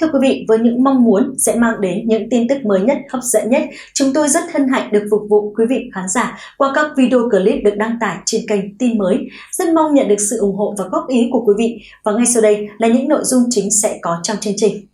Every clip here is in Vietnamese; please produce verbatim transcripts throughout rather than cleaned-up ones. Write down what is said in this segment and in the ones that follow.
Thưa quý vị, với những mong muốn sẽ mang đến những tin tức mới nhất, hấp dẫn nhất, chúng tôi rất hân hạnh được phục vụ quý vị khán giả qua các video clip được đăng tải trên kênh Tin Mới. Rất mong nhận được sự ủng hộ và góp ý của quý vị. Và ngay sau đây là những nội dung chính sẽ có trong chương trình.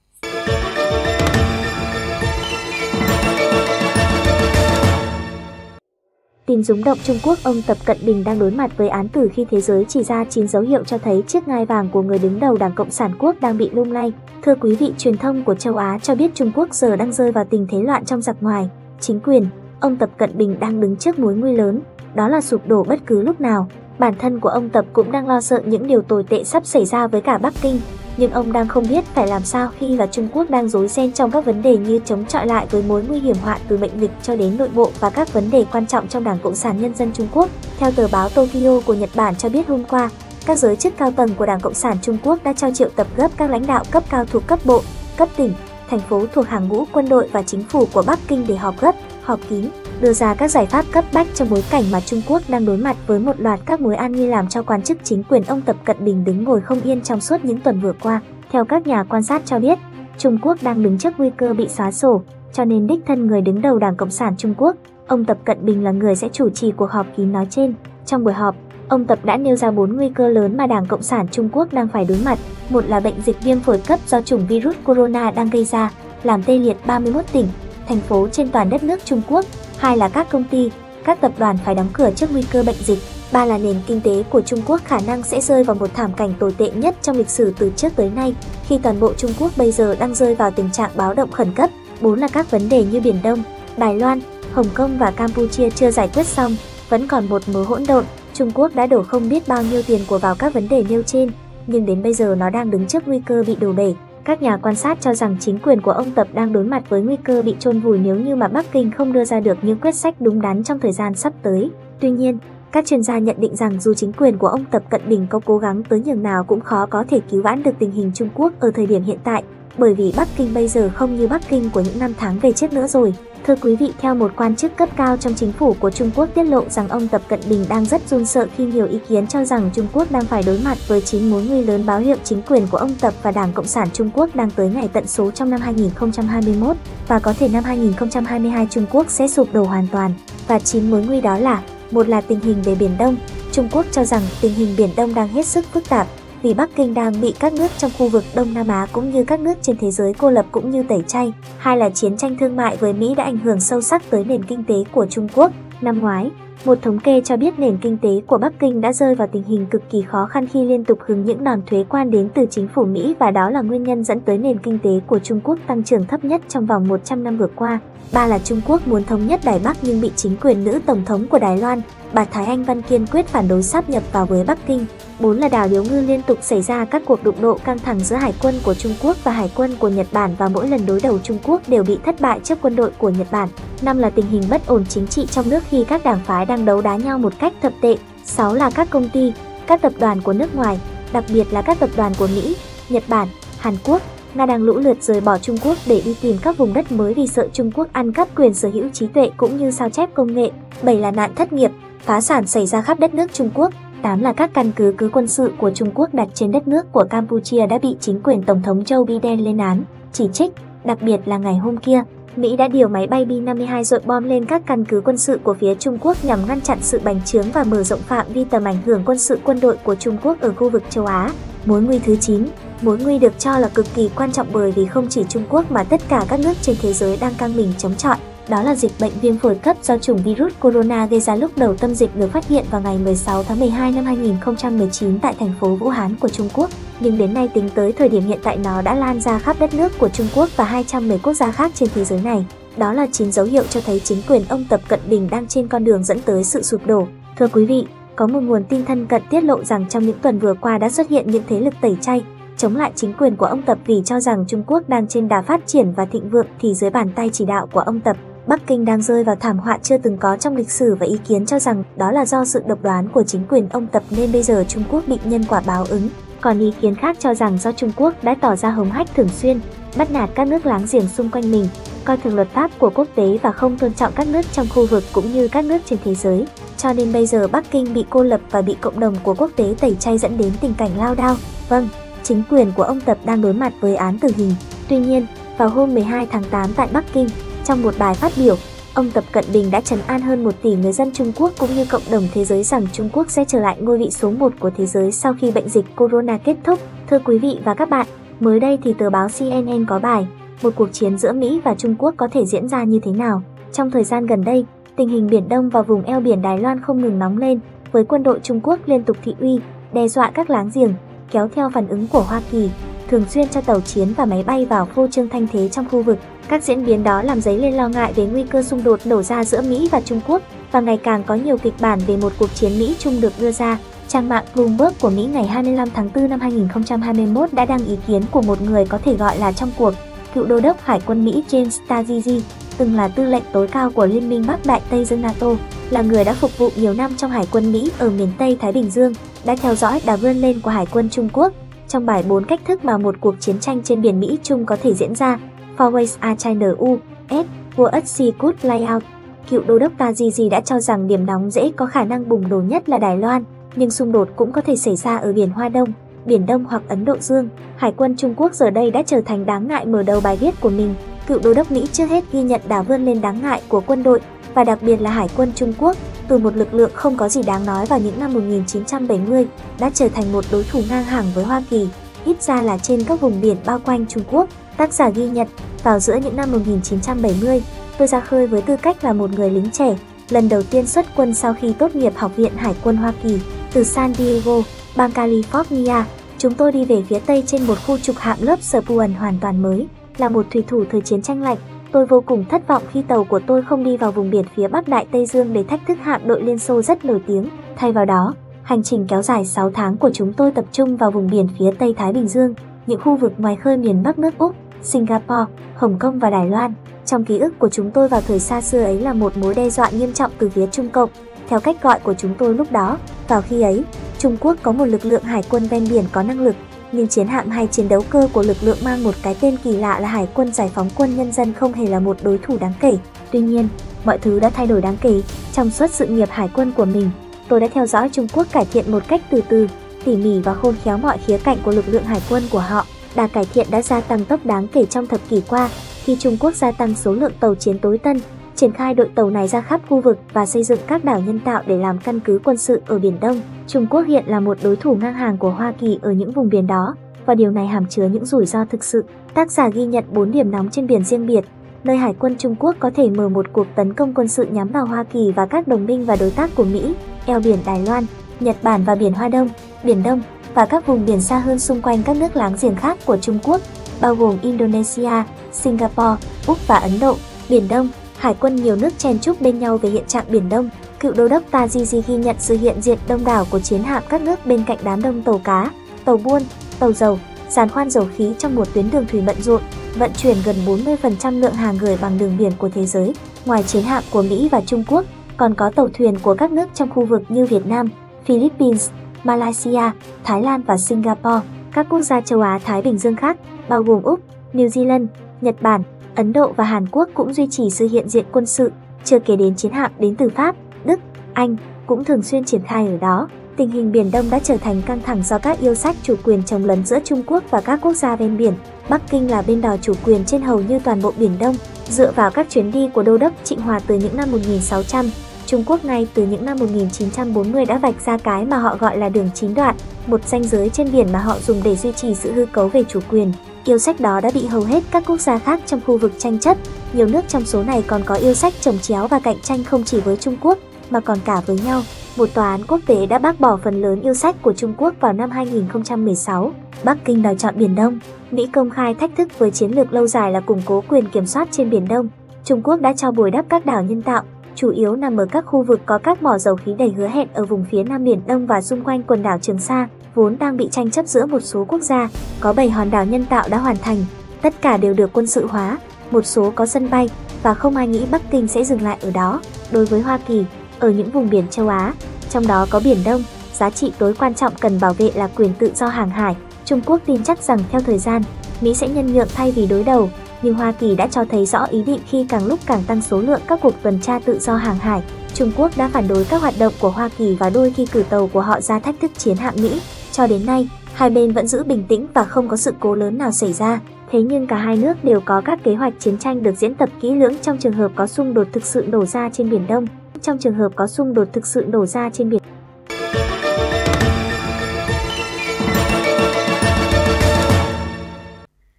Tin rúng động Trung Quốc, ông Tập Cận Bình đang đối mặt với án tử khi thế giới chỉ ra chín dấu hiệu cho thấy chiếc ngai vàng của người đứng đầu Đảng Cộng sản Quốc đang bị lung lay. Thưa quý vị, truyền thông của châu Á cho biết Trung Quốc giờ đang rơi vào tình thế loạn trong giặc ngoài. Chính quyền, ông Tập Cận Bình đang đứng trước mối nguy lớn, đó là sụp đổ bất cứ lúc nào. Bản thân của ông Tập cũng đang lo sợ những điều tồi tệ sắp xảy ra với cả Bắc Kinh, nhưng ông đang không biết phải làm sao khi và Trung Quốc đang rối ren trong các vấn đề như chống chọi lại với mối nguy hiểm họa từ bệnh dịch cho đến nội bộ và các vấn đề quan trọng trong Đảng Cộng sản Nhân dân Trung Quốc. Theo tờ báo Tokyo của Nhật Bản cho biết hôm qua, các giới chức cao tầng của Đảng Cộng sản Trung Quốc đã cho triệu tập gấp các lãnh đạo cấp cao thuộc cấp bộ, cấp tỉnh, thành phố thuộc hàng ngũ quân đội và chính phủ của Bắc Kinh để họp gấp, họp kín, đưa ra các giải pháp cấp bách trong bối cảnh mà Trung Quốc đang đối mặt với một loạt các mối an nguy làm cho quan chức chính quyền ông Tập Cận Bình đứng ngồi không yên trong suốt những tuần vừa qua. Theo các nhà quan sát cho biết, Trung Quốc đang đứng trước nguy cơ bị xóa sổ, cho nên đích thân người đứng đầu Đảng Cộng sản Trung Quốc, ông Tập Cận Bình là người sẽ chủ trì cuộc họp kín nói trên. Trong buổi họp, ông Tập đã nêu ra bốn nguy cơ lớn mà Đảng Cộng sản Trung Quốc đang phải đối mặt. Một là bệnh dịch viêm phổi cấp do chủng virus corona đang gây ra, làm tê liệt ba mươi mốt tỉnh, thành phố trên toàn đất nước Trung Quốc. Hai là các công ty, các tập đoàn phải đóng cửa trước nguy cơ bệnh dịch. Ba là nền kinh tế của Trung Quốc khả năng sẽ rơi vào một thảm cảnh tồi tệ nhất trong lịch sử từ trước tới nay, khi toàn bộ Trung Quốc bây giờ đang rơi vào tình trạng báo động khẩn cấp. Bốn là các vấn đề như Biển Đông, Đài Loan, Hồng Kông và Campuchia chưa giải quyết xong, vẫn còn một mớ hỗn độn. Trung Quốc đã đổ không biết bao nhiêu tiền của vào các vấn đề nêu trên, nhưng đến bây giờ nó đang đứng trước nguy cơ bị đổ bể. Các nhà quan sát cho rằng chính quyền của ông Tập đang đối mặt với nguy cơ bị chôn vùi nếu như mà Bắc Kinh không đưa ra được những quyết sách đúng đắn trong thời gian sắp tới. Tuy nhiên, các chuyên gia nhận định rằng dù chính quyền của ông Tập Cận Bình có cố gắng tới nhường nào cũng khó có thể cứu vãn được tình hình Trung Quốc ở thời điểm hiện tại, bởi vì Bắc Kinh bây giờ không như Bắc Kinh của những năm tháng về trước nữa rồi. Thưa quý vị, theo một quan chức cấp cao trong chính phủ của Trung Quốc tiết lộ rằng ông Tập Cận Bình đang rất run sợ khi nhiều ý kiến cho rằng Trung Quốc đang phải đối mặt với chín mối nguy lớn báo hiệu chính quyền của ông Tập và Đảng Cộng sản Trung Quốc đang tới ngày tận số trong năm hai nghìn không trăm hai mươi mốt và có thể năm hai nghìn không trăm hai mươi hai Trung Quốc sẽ sụp đổ hoàn toàn. Và chín mối nguy đó là: một là tình hình về Biển Đông. Trung Quốc cho rằng tình hình Biển Đông đang hết sức phức tạp vì Bắc Kinh đang bị các nước trong khu vực Đông Nam Á cũng như các nước trên thế giới cô lập cũng như tẩy chay. Hai là chiến tranh thương mại với Mỹ đã ảnh hưởng sâu sắc tới nền kinh tế của Trung Quốc. Năm ngoái, một thống kê cho biết nền kinh tế của Bắc Kinh đã rơi vào tình hình cực kỳ khó khăn khi liên tục hứng những đòn thuế quan đến từ chính phủ Mỹ, và đó là nguyên nhân dẫn tới nền kinh tế của Trung Quốc tăng trưởng thấp nhất trong vòng một trăm năm vừa qua. Ba là Trung Quốc muốn thống nhất Đài Bắc nhưng bị chính quyền nữ tổng thống của Đài Loan, bà Thái Anh Văn kiên quyết phản đối sáp nhập vào với Bắc Kinh. Bốn là đảo điếu ngư liên tục xảy ra các cuộc đụng độ căng thẳng giữa hải quân của Trung Quốc và hải quân của Nhật Bản, và mỗi lần đối đầu Trung Quốc đều bị thất bại trước quân đội của Nhật Bản. Năm là tình hình bất ổn chính trị trong nước khi các đảng phái đang đấu đá nhau một cách thậm tệ. Sáu là các công ty, các tập đoàn của nước ngoài, đặc biệt là các tập đoàn của Mỹ, Nhật Bản, Hàn Quốc, Nga đang lũ lượt rời bỏ Trung Quốc để đi tìm các vùng đất mới vì sợ Trung Quốc ăn cắp quyền sở hữu trí tuệ cũng như sao chép công nghệ. Bảy là nạn thất nghiệp, phá sản xảy ra khắp đất nước Trung Quốc. Tám là các căn cứ cứ quân sự của Trung Quốc đặt trên đất nước của Campuchia đã bị chính quyền Tổng thống Joe Biden lên án, chỉ trích, đặc biệt là ngày hôm kia, Mỹ đã điều máy bay B năm mươi hai dội bom lên các căn cứ quân sự của phía Trung Quốc nhằm ngăn chặn sự bành trướng và mở rộng phạm vi tầm ảnh hưởng quân sự quân đội của Trung Quốc ở khu vực châu Á. Mối nguy thứ chín, mối nguy được cho là cực kỳ quan trọng bởi vì không chỉ Trung Quốc mà tất cả các nước trên thế giới đang căng mình chống chọi. Đó là dịch bệnh viêm phổi cấp do chủng virus corona gây ra. Lúc đầu tâm dịch được phát hiện vào ngày mười sáu tháng mười hai năm hai nghìn không trăm mười chín tại thành phố Vũ Hán của Trung Quốc, nhưng đến nay tính tới thời điểm hiện tại nó đã lan ra khắp đất nước của Trung Quốc và hai trăm mười quốc gia khác trên thế giới này. Đó là chín dấu hiệu cho thấy chính quyền ông Tập Cận Bình đang trên con đường dẫn tới sự sụp đổ. Thưa quý vị, có một nguồn tin thân cận tiết lộ rằng trong những tuần vừa qua đã xuất hiện những thế lực tẩy chay chống lại chính quyền của ông Tập vì cho rằng Trung Quốc đang trên đà phát triển và thịnh vượng thì dưới bàn tay chỉ đạo của ông Tập, Bắc Kinh đang rơi vào thảm họa chưa từng có trong lịch sử, và ý kiến cho rằng đó là do sự độc đoán của chính quyền ông Tập nên bây giờ Trung Quốc bị nhân quả báo ứng. Còn ý kiến khác cho rằng do Trung Quốc đã tỏ ra hống hách thường xuyên, bắt nạt các nước láng giềng xung quanh mình, coi thường luật pháp của quốc tế và không tôn trọng các nước trong khu vực cũng như các nước trên thế giới. Cho nên bây giờ Bắc Kinh bị cô lập và bị cộng đồng của quốc tế tẩy chay dẫn đến tình cảnh lao đao. Vâng, chính quyền của ông Tập đang đối mặt với án tử hình. Tuy nhiên, vào hôm mười hai tháng tám tại Bắc Kinh, trong một bài phát biểu, ông Tập Cận Bình đã trấn an hơn một tỷ người dân Trung Quốc cũng như cộng đồng thế giới rằng Trung Quốc sẽ trở lại ngôi vị số một của thế giới sau khi bệnh dịch corona kết thúc. Thưa quý vị và các bạn, mới đây thì tờ báo C N N có bài "Một cuộc chiến giữa Mỹ và Trung Quốc có thể diễn ra như thế nào?". Trong thời gian gần đây, tình hình Biển Đông và vùng eo biển Đài Loan không ngừng nóng lên, với quân đội Trung Quốc liên tục thị uy, đe dọa các láng giềng, kéo theo phản ứng của Hoa Kỳ, thường xuyên cho tàu chiến và máy bay vào phô trương thanh thế trong khu vực. Các diễn biến đó làm dấy lên lo ngại về nguy cơ xung đột nổ ra giữa Mỹ và Trung Quốc, và ngày càng có nhiều kịch bản về một cuộc chiến Mỹ-Trung được đưa ra. Trang mạng Bloomberg của Mỹ ngày hai mươi lăm tháng tư năm hai nghìn không trăm hai mươi mốt đã đăng ý kiến của một người có thể gọi là trong cuộc, cựu đô đốc Hải quân Mỹ James Tazizi, từng là tư lệnh tối cao của Liên minh Bắc Đại Tây Dương NATO, là người đã phục vụ nhiều năm trong Hải quân Mỹ ở miền Tây Thái Bình Dương, đã theo dõi đà vươn lên của Hải quân Trung Quốc. Trong bài bốn cách thức mà một cuộc chiến tranh trên biển Mỹ-Trung có thể diễn ra, Four Ways a China U S World Sea Could Play Out, cựu đô đốc Tazizi đã cho rằng điểm nóng dễ có khả năng bùng nổ nhất là Đài Loan, nhưng xung đột cũng có thể xảy ra ở biển Hoa Đông, Biển Đông hoặc Ấn Độ Dương. Hải quân Trung Quốc giờ đây đã trở thành đáng ngại mở đầu bài viết của mình. Cựu đô đốc Mỹ trước hết ghi nhận đà vươn lên đáng ngại của quân đội, và đặc biệt là Hải quân Trung Quốc, từ một lực lượng không có gì đáng nói vào những năm một nghìn chín trăm bảy mươi, đã trở thành một đối thủ ngang hàng với Hoa Kỳ, ít ra là trên các vùng biển bao quanh Trung Quốc. Tác giả ghi nhận, vào giữa những năm một nghìn chín trăm bảy mươi, tôi ra khơi với tư cách là một người lính trẻ, lần đầu tiên xuất quân sau khi tốt nghiệp Học viện Hải quân Hoa Kỳ. Từ San Diego, bang California, chúng tôi đi về phía Tây trên một khu trục hạm lớp Spuan hoàn toàn mới. Là một thủy thủ thời chiến tranh lạnh, tôi vô cùng thất vọng khi tàu của tôi không đi vào vùng biển phía Bắc Đại Tây Dương để thách thức hạm đội Liên Xô rất nổi tiếng. Thay vào đó, hành trình kéo dài sáu tháng của chúng tôi tập trung vào vùng biển phía Tây Thái Bình Dương, những khu vực ngoài khơi miền Bắc nước Úc, Singapore, Hồng Kông và Đài Loan. Trong ký ức của chúng tôi vào thời xa xưa ấy là một mối đe dọa nghiêm trọng từ phía Trung Cộng, theo cách gọi của chúng tôi lúc đó. Vào khi ấy, Trung Quốc có một lực lượng hải quân ven biển có năng lực, nhưng chiến hạm hay chiến đấu cơ của lực lượng mang một cái tên kỳ lạ là Hải quân Giải phóng quân Nhân dân không hề là một đối thủ đáng kể. Tuy nhiên, mọi thứ đã thay đổi đáng kể. Trong suốt sự nghiệp hải quân của mình, tôi đã theo dõi Trung Quốc cải thiện một cách từ từ, tỉ mỉ và khôn khéo mọi khía cạnh của lực lượng hải quân của họ. Đà cải thiện đã gia tăng tốc đáng kể trong thập kỷ qua, khi Trung Quốc gia tăng số lượng tàu chiến tối tân, triển khai đội tàu này ra khắp khu vực và xây dựng các đảo nhân tạo để làm căn cứ quân sự ở Biển Đông. Trung Quốc hiện là một đối thủ ngang hàng của Hoa Kỳ ở những vùng biển đó, và điều này hàm chứa những rủi ro thực sự. Tác giả ghi nhận bốn điểm nóng trên biển riêng biệt, nơi Hải quân Trung Quốc có thể mở một cuộc tấn công quân sự nhắm vào Hoa Kỳ và các đồng minh và đối tác của Mỹ, eo biển Đài Loan, Nhật Bản và biển Hoa Đông, Biển Đông, và các vùng biển xa hơn xung quanh các nước láng giềng khác của Trung Quốc, bao gồm Indonesia, Singapore, Úc và Ấn Độ. Biển Đông, hải quân nhiều nước chen chúc bên nhau về hiện trạng Biển Đông. Cựu đô đốc Tazizi ghi nhận sự hiện diện đông đảo của chiến hạm các nước bên cạnh đám đông tàu cá, tàu buôn, tàu dầu, giàn khoan dầu khí trong một tuyến đường thủy bận rộn, vận chuyển gần bốn mươi phần trăm lượng hàng gửi bằng đường biển của thế giới. Ngoài chiến hạm của Mỹ và Trung Quốc, còn có tàu thuyền của các nước trong khu vực như Việt Nam, Philippines, Malaysia, Thái Lan và Singapore. Các quốc gia châu Á-Thái Bình Dương khác, bao gồm Úc, New Zealand, Nhật Bản, Ấn Độ và Hàn Quốc cũng duy trì sự hiện diện quân sự, chưa kể đến chiến hạm đến từ Pháp, Đức, Anh cũng thường xuyên triển khai ở đó. Tình hình Biển Đông đã trở thành căng thẳng do các yêu sách chủ quyền chồng lấn giữa Trung Quốc và các quốc gia ven biển. Bắc Kinh là bên đòi chủ quyền trên hầu như toàn bộ Biển Đông. Dựa vào các chuyến đi của đô đốc Trịnh Hòa từ những năm một nghìn sáu trăm, Trung Quốc ngay từ những năm một nghìn chín trăm bốn mươi đã vạch ra cái mà họ gọi là đường chín đoạn, một ranh giới trên biển mà họ dùng để duy trì sự hư cấu về chủ quyền. Yêu sách đó đã bị hầu hết các quốc gia khác trong khu vực tranh chấp. Nhiều nước trong số này còn có yêu sách chồng chéo và cạnh tranh không chỉ với Trung Quốc, mà còn cả với nhau. Một tòa án quốc tế đã bác bỏ phần lớn yêu sách của Trung Quốc vào năm hai nghìn không trăm mười sáu. Bắc Kinh đòi chọn Biển Đông. Mỹ công khai thách thức với chiến lược lâu dài là củng cố quyền kiểm soát trên Biển Đông. Trung Quốc đã cho bồi đắp các đảo nhân tạo, chủ yếu nằm ở các khu vực có các mỏ dầu khí đầy hứa hẹn ở vùng phía Nam Biển Đông và xung quanh quần đảo Trường Sa, vốn đang bị tranh chấp giữa một số quốc gia. Có bảy hòn đảo nhân tạo đã hoàn thành, tất cả đều được quân sự hóa, một số có sân bay, và không ai nghĩ Bắc Kinh sẽ dừng lại ở đó. Đối với Hoa Kỳ, ở những vùng biển châu Á, trong đó có Biển Đông, giá trị tối quan trọng cần bảo vệ là quyền tự do hàng hải. Trung Quốc tin chắc rằng theo thời gian, Mỹ sẽ nhân nhượng thay vì đối đầu, nhưng Hoa Kỳ đã cho thấy rõ ý định khi càng lúc càng tăng số lượng các cuộc tuần tra tự do hàng hải. Trung Quốc đã phản đối các hoạt động của Hoa Kỳ và đôi khi cử tàu của họ ra thách thức chiến hạm Mỹ. Cho đến nay, hai bên vẫn giữ bình tĩnh và không có sự cố lớn nào xảy ra. Thế nhưng cả hai nước đều có các kế hoạch chiến tranh được diễn tập kỹ lưỡng trong trường hợp có xung đột thực sự nổ ra trên Biển Đông. Trong trường hợp có xung đột thực sự nổ ra trên biển.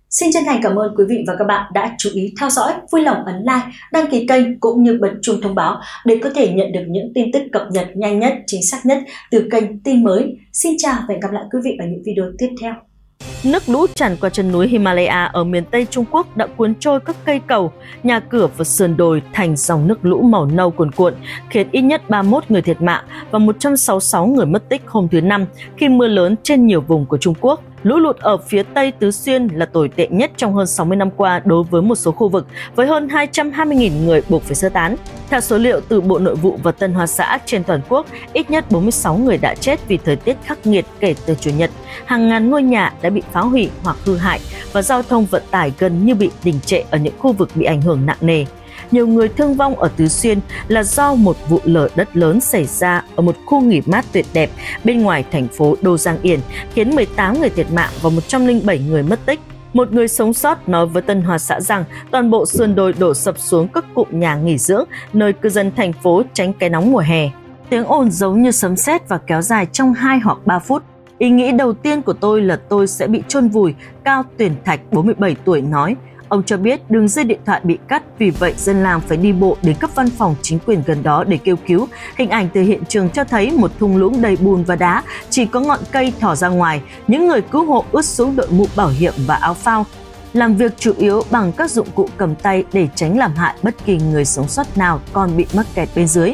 Xin chân thành cảm ơn quý vị và các bạn đã chú ý theo dõi, vui lòng ấn like, đăng ký kênh cũng như bật chuông thông báo để có thể nhận được những tin tức cập nhật nhanh nhất, chính xác nhất từ kênh Tin Mới. Xin chào và hẹn gặp lại quý vị ở những video tiếp theo. Nước lũ tràn qua chân núi Himalaya ở miền Tây Trung Quốc đã cuốn trôi các cây cầu, nhà cửa và sườn đồi thành dòng nước lũ màu nâu cuồn cuộn, khiến ít nhất ba mươi mốt người thiệt mạng và một trăm sáu mươi sáu người mất tích hôm thứ Năm khi mưa lớn trên nhiều vùng của Trung Quốc. Lũ lụt ở phía Tây Tứ Xuyên là tồi tệ nhất trong hơn sáu mươi năm qua đối với một số khu vực, với hơn hai trăm hai mươi nghìn người buộc phải sơ tán. Theo số liệu từ Bộ Nội vụ và Tân Hoa xã, trên toàn quốc, ít nhất bốn mươi sáu người đã chết vì thời tiết khắc nghiệt kể từ Chủ nhật. Hàng ngàn ngôi nhà đã bị phá hủy hoặc hư hại và giao thông vận tải gần như bị đình trệ ở những khu vực bị ảnh hưởng nặng nề. Nhiều người thương vong ở Tứ Xuyên là do một vụ lở đất lớn xảy ra ở một khu nghỉ mát tuyệt đẹp bên ngoài thành phố Đô Giang Yển, khiến mười tám người thiệt mạng và một trăm lẻ bảy người mất tích. Một người sống sót nói với Tân Hoa xã rằng toàn bộ sườn đồi đổ sập xuống các cụm nhà nghỉ dưỡng, nơi cư dân thành phố tránh cái nóng mùa hè. Tiếng ồn giống như sấm sét và kéo dài trong hai hoặc ba phút. Ý nghĩ đầu tiên của tôi là tôi sẽ bị chôn vùi, Cao Tuyển Thạch, bốn mươi bảy tuổi, nói. Ông cho biết đường dây điện thoại bị cắt, vì vậy dân làng phải đi bộ đến cấp văn phòng chính quyền gần đó để kêu cứu. Hình ảnh từ hiện trường cho thấy một thung lũng đầy bùn và đá, chỉ có ngọn cây thò ra ngoài. Những người cứu hộ ướt xuống đội mũ bảo hiểm và áo phao, làm việc chủ yếu bằng các dụng cụ cầm tay để tránh làm hại bất kỳ người sống sót nào còn bị mắc kẹt bên dưới.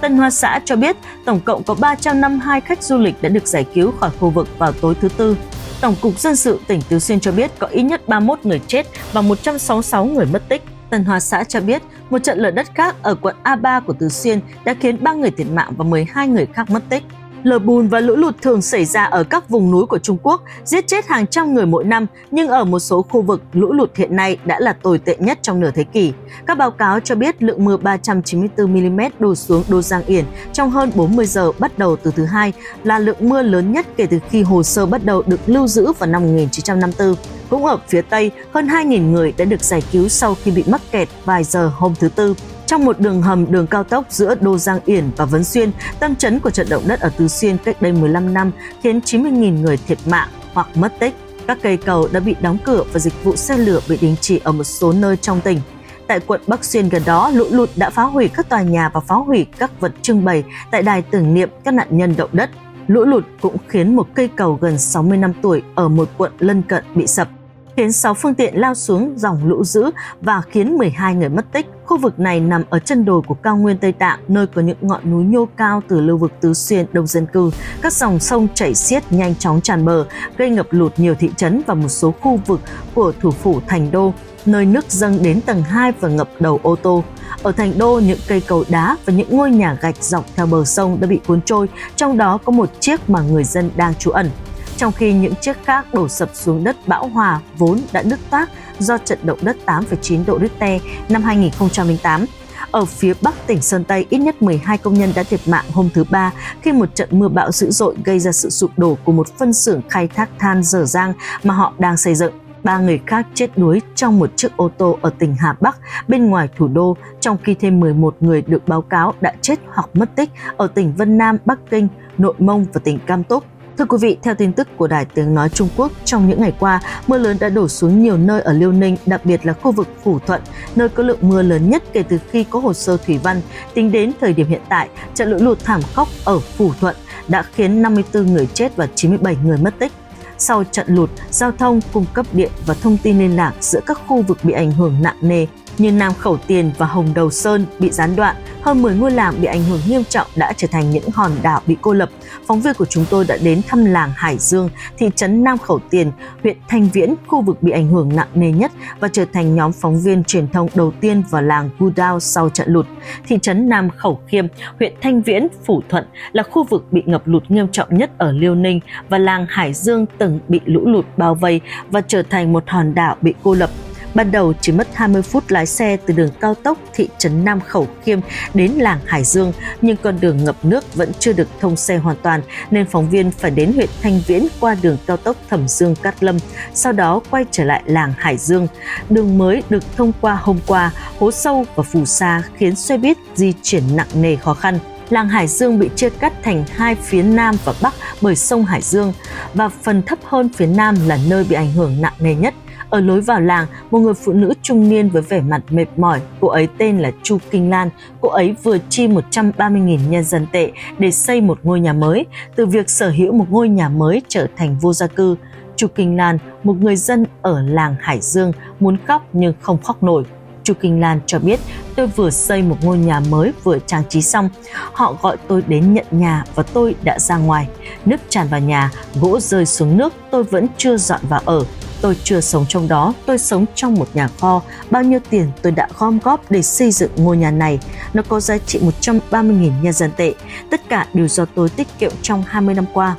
Tân Hoa xã cho biết tổng cộng có ba trăm năm mươi hai khách du lịch đã được giải cứu khỏi khu vực vào tối thứ Tư. Tổng cục Dân sự tỉnh Tứ Xuyên cho biết có ít nhất ba mươi mốt người chết và một trăm sáu mươi sáu người mất tích. Tân Hoa xã cho biết một trận lở đất khác ở quận A ba của Tứ Xuyên đã khiến ba người thiệt mạng và mười hai người khác mất tích. Lở bùn và lũ lụt thường xảy ra ở các vùng núi của Trung Quốc, giết chết hàng trăm người mỗi năm, nhưng ở một số khu vực, lũ lụt hiện nay đã là tồi tệ nhất trong nửa thế kỷ. Các báo cáo cho biết lượng mưa ba trăm chín mươi tư mi-li-mét đổ xuống Đô Giang Yển trong hơn bốn mươi giờ bắt đầu từ thứ Hai là lượng mưa lớn nhất kể từ khi hồ sơ bắt đầu được lưu giữ vào năm một nghìn chín trăm năm mươi tư. Cũng ở phía Tây, hơn hai nghìn người đã được giải cứu sau khi bị mắc kẹt vài giờ hôm thứ Tư. Trong một đường hầm đường cao tốc giữa Đô Giang Yển và Vấn Xuyên, tâm trấn của trận động đất ở Tứ Xuyên cách đây mười lăm năm, khiến chín mươi nghìn người thiệt mạng hoặc mất tích. Các cây cầu đã bị đóng cửa và dịch vụ xe lửa bị đình chỉ ở một số nơi trong tỉnh. Tại quận Bắc Xuyên gần đó, lũ lụt đã phá hủy các tòa nhà và phá hủy các vật trưng bày tại đài tưởng niệm các nạn nhân động đất. Lũ lụt cũng khiến một cây cầu gần sáu mươi năm tuổi ở một quận lân cận bị sập, khiến sáu phương tiện lao xuống dòng lũ dữ và khiến mười hai người mất tích. Khu vực này nằm ở chân đồi của cao nguyên Tây Tạng, nơi có những ngọn núi nhô cao từ lưu vực Tứ Xuyên đông dân cư. Các dòng sông chảy xiết nhanh chóng tràn bờ, gây ngập lụt nhiều thị trấn và một số khu vực của thủ phủ Thành Đô, nơi nước dâng đến tầng hai và ngập đầu ô tô. Ở Thành Đô, những cây cầu đá và những ngôi nhà gạch dọc theo bờ sông đã bị cuốn trôi, trong đó có một chiếc mà người dân đang trú ẩn, trong khi những chiếc khác đổ sập xuống đất bão hòa vốn đã nứt toác do trận động đất tám phẩy chín độ Richter năm hai nghìn không trăm lẻ tám. Ở phía bắc tỉnh Sơn Tây, ít nhất mười hai công nhân đã thiệt mạng hôm thứ Ba khi một trận mưa bão dữ dội gây ra sự sụp đổ của một phân xưởng khai thác than dở dang mà họ đang xây dựng. Ba người khác chết đuối trong một chiếc ô tô ở tỉnh Hà Bắc bên ngoài thủ đô, trong khi thêm mười một người được báo cáo đã chết hoặc mất tích ở tỉnh Vân Nam, Bắc Kinh, Nội Mông và tỉnh Cam Túc. Thưa quý vị, theo tin tức của Đài Tiếng Nói Trung Quốc, trong những ngày qua, mưa lớn đã đổ xuống nhiều nơi ở Liêu Ninh, đặc biệt là khu vực Phủ Thuận, nơi có lượng mưa lớn nhất kể từ khi có hồ sơ thủy văn. Tính đến thời điểm hiện tại, trận lũ lụt thảm khốc ở Phủ Thuận đã khiến năm mươi tư người chết và chín mươi bảy người mất tích. Sau trận lụt, giao thông, cung cấp điện và thông tin liên lạc giữa các khu vực bị ảnh hưởng nặng nề như Nam Khẩu Tiền và Hồng Đầu Sơn bị gián đoạn, hơn mười ngôi làng bị ảnh hưởng nghiêm trọng đã trở thành những hòn đảo bị cô lập. Phóng viên của chúng tôi đã đến thăm làng Hải Dương, thị trấn Nam Khẩu Tiền, huyện Thanh Viễn, khu vực bị ảnh hưởng nặng nề nhất, và trở thành nhóm phóng viên truyền thông đầu tiên vào làng Gudao sau trận lụt. Thị trấn Nam Khẩu Khiêm, huyện Thanh Viễn, Phủ Thuận là khu vực bị ngập lụt nghiêm trọng nhất ở Liêu Ninh, và làng Hải Dương từng bị lũ lụt bao vây và trở thành một hòn đảo bị cô lập. ban đầu chỉ mất hai mươi phút lái xe từ đường cao tốc thị trấn Nam Khẩu Khiêm đến làng Hải Dương, nhưng con đường ngập nước vẫn chưa được thông xe hoàn toàn nên phóng viên phải đến huyện Thanh Viễn qua đường cao tốc Thẩm Dương - Cát Lâm, sau đó quay trở lại làng Hải Dương. Đường mới được thông qua hôm qua, hố sâu và phù sa khiến xe buýt di chuyển nặng nề khó khăn. Làng Hải Dương bị chia cắt thành hai phía Nam và Bắc bởi sông Hải Dương, và phần thấp hơn phía Nam là nơi bị ảnh hưởng nặng nề nhất. Ở lối vào làng, một người phụ nữ trung niên với vẻ mặt mệt mỏi, cô ấy tên là Chu Kinh Lan. Cô ấy vừa chi một trăm ba mươi nghìn nhân dân tệ để xây một ngôi nhà mới, từ việc sở hữu một ngôi nhà mới trở thành vô gia cư. Chu Kinh Lan, một người dân ở làng Hải Dương, muốn khóc nhưng không khóc nổi. Chu Kinh Lan cho biết, tôi vừa xây một ngôi nhà mới vừa trang trí xong. Họ gọi tôi đến nhận nhà và tôi đã ra ngoài. Nước tràn vào nhà, gỗ rơi xuống nước, tôi vẫn chưa dọn vào ở. Tôi chưa sống trong đó, tôi sống trong một nhà kho. Bao nhiêu tiền tôi đã gom góp để xây dựng ngôi nhà này. Nó có giá trị một trăm ba mươi nghìn nhân dân tệ. Tất cả đều do tôi tiết kiệm trong hai mươi năm qua.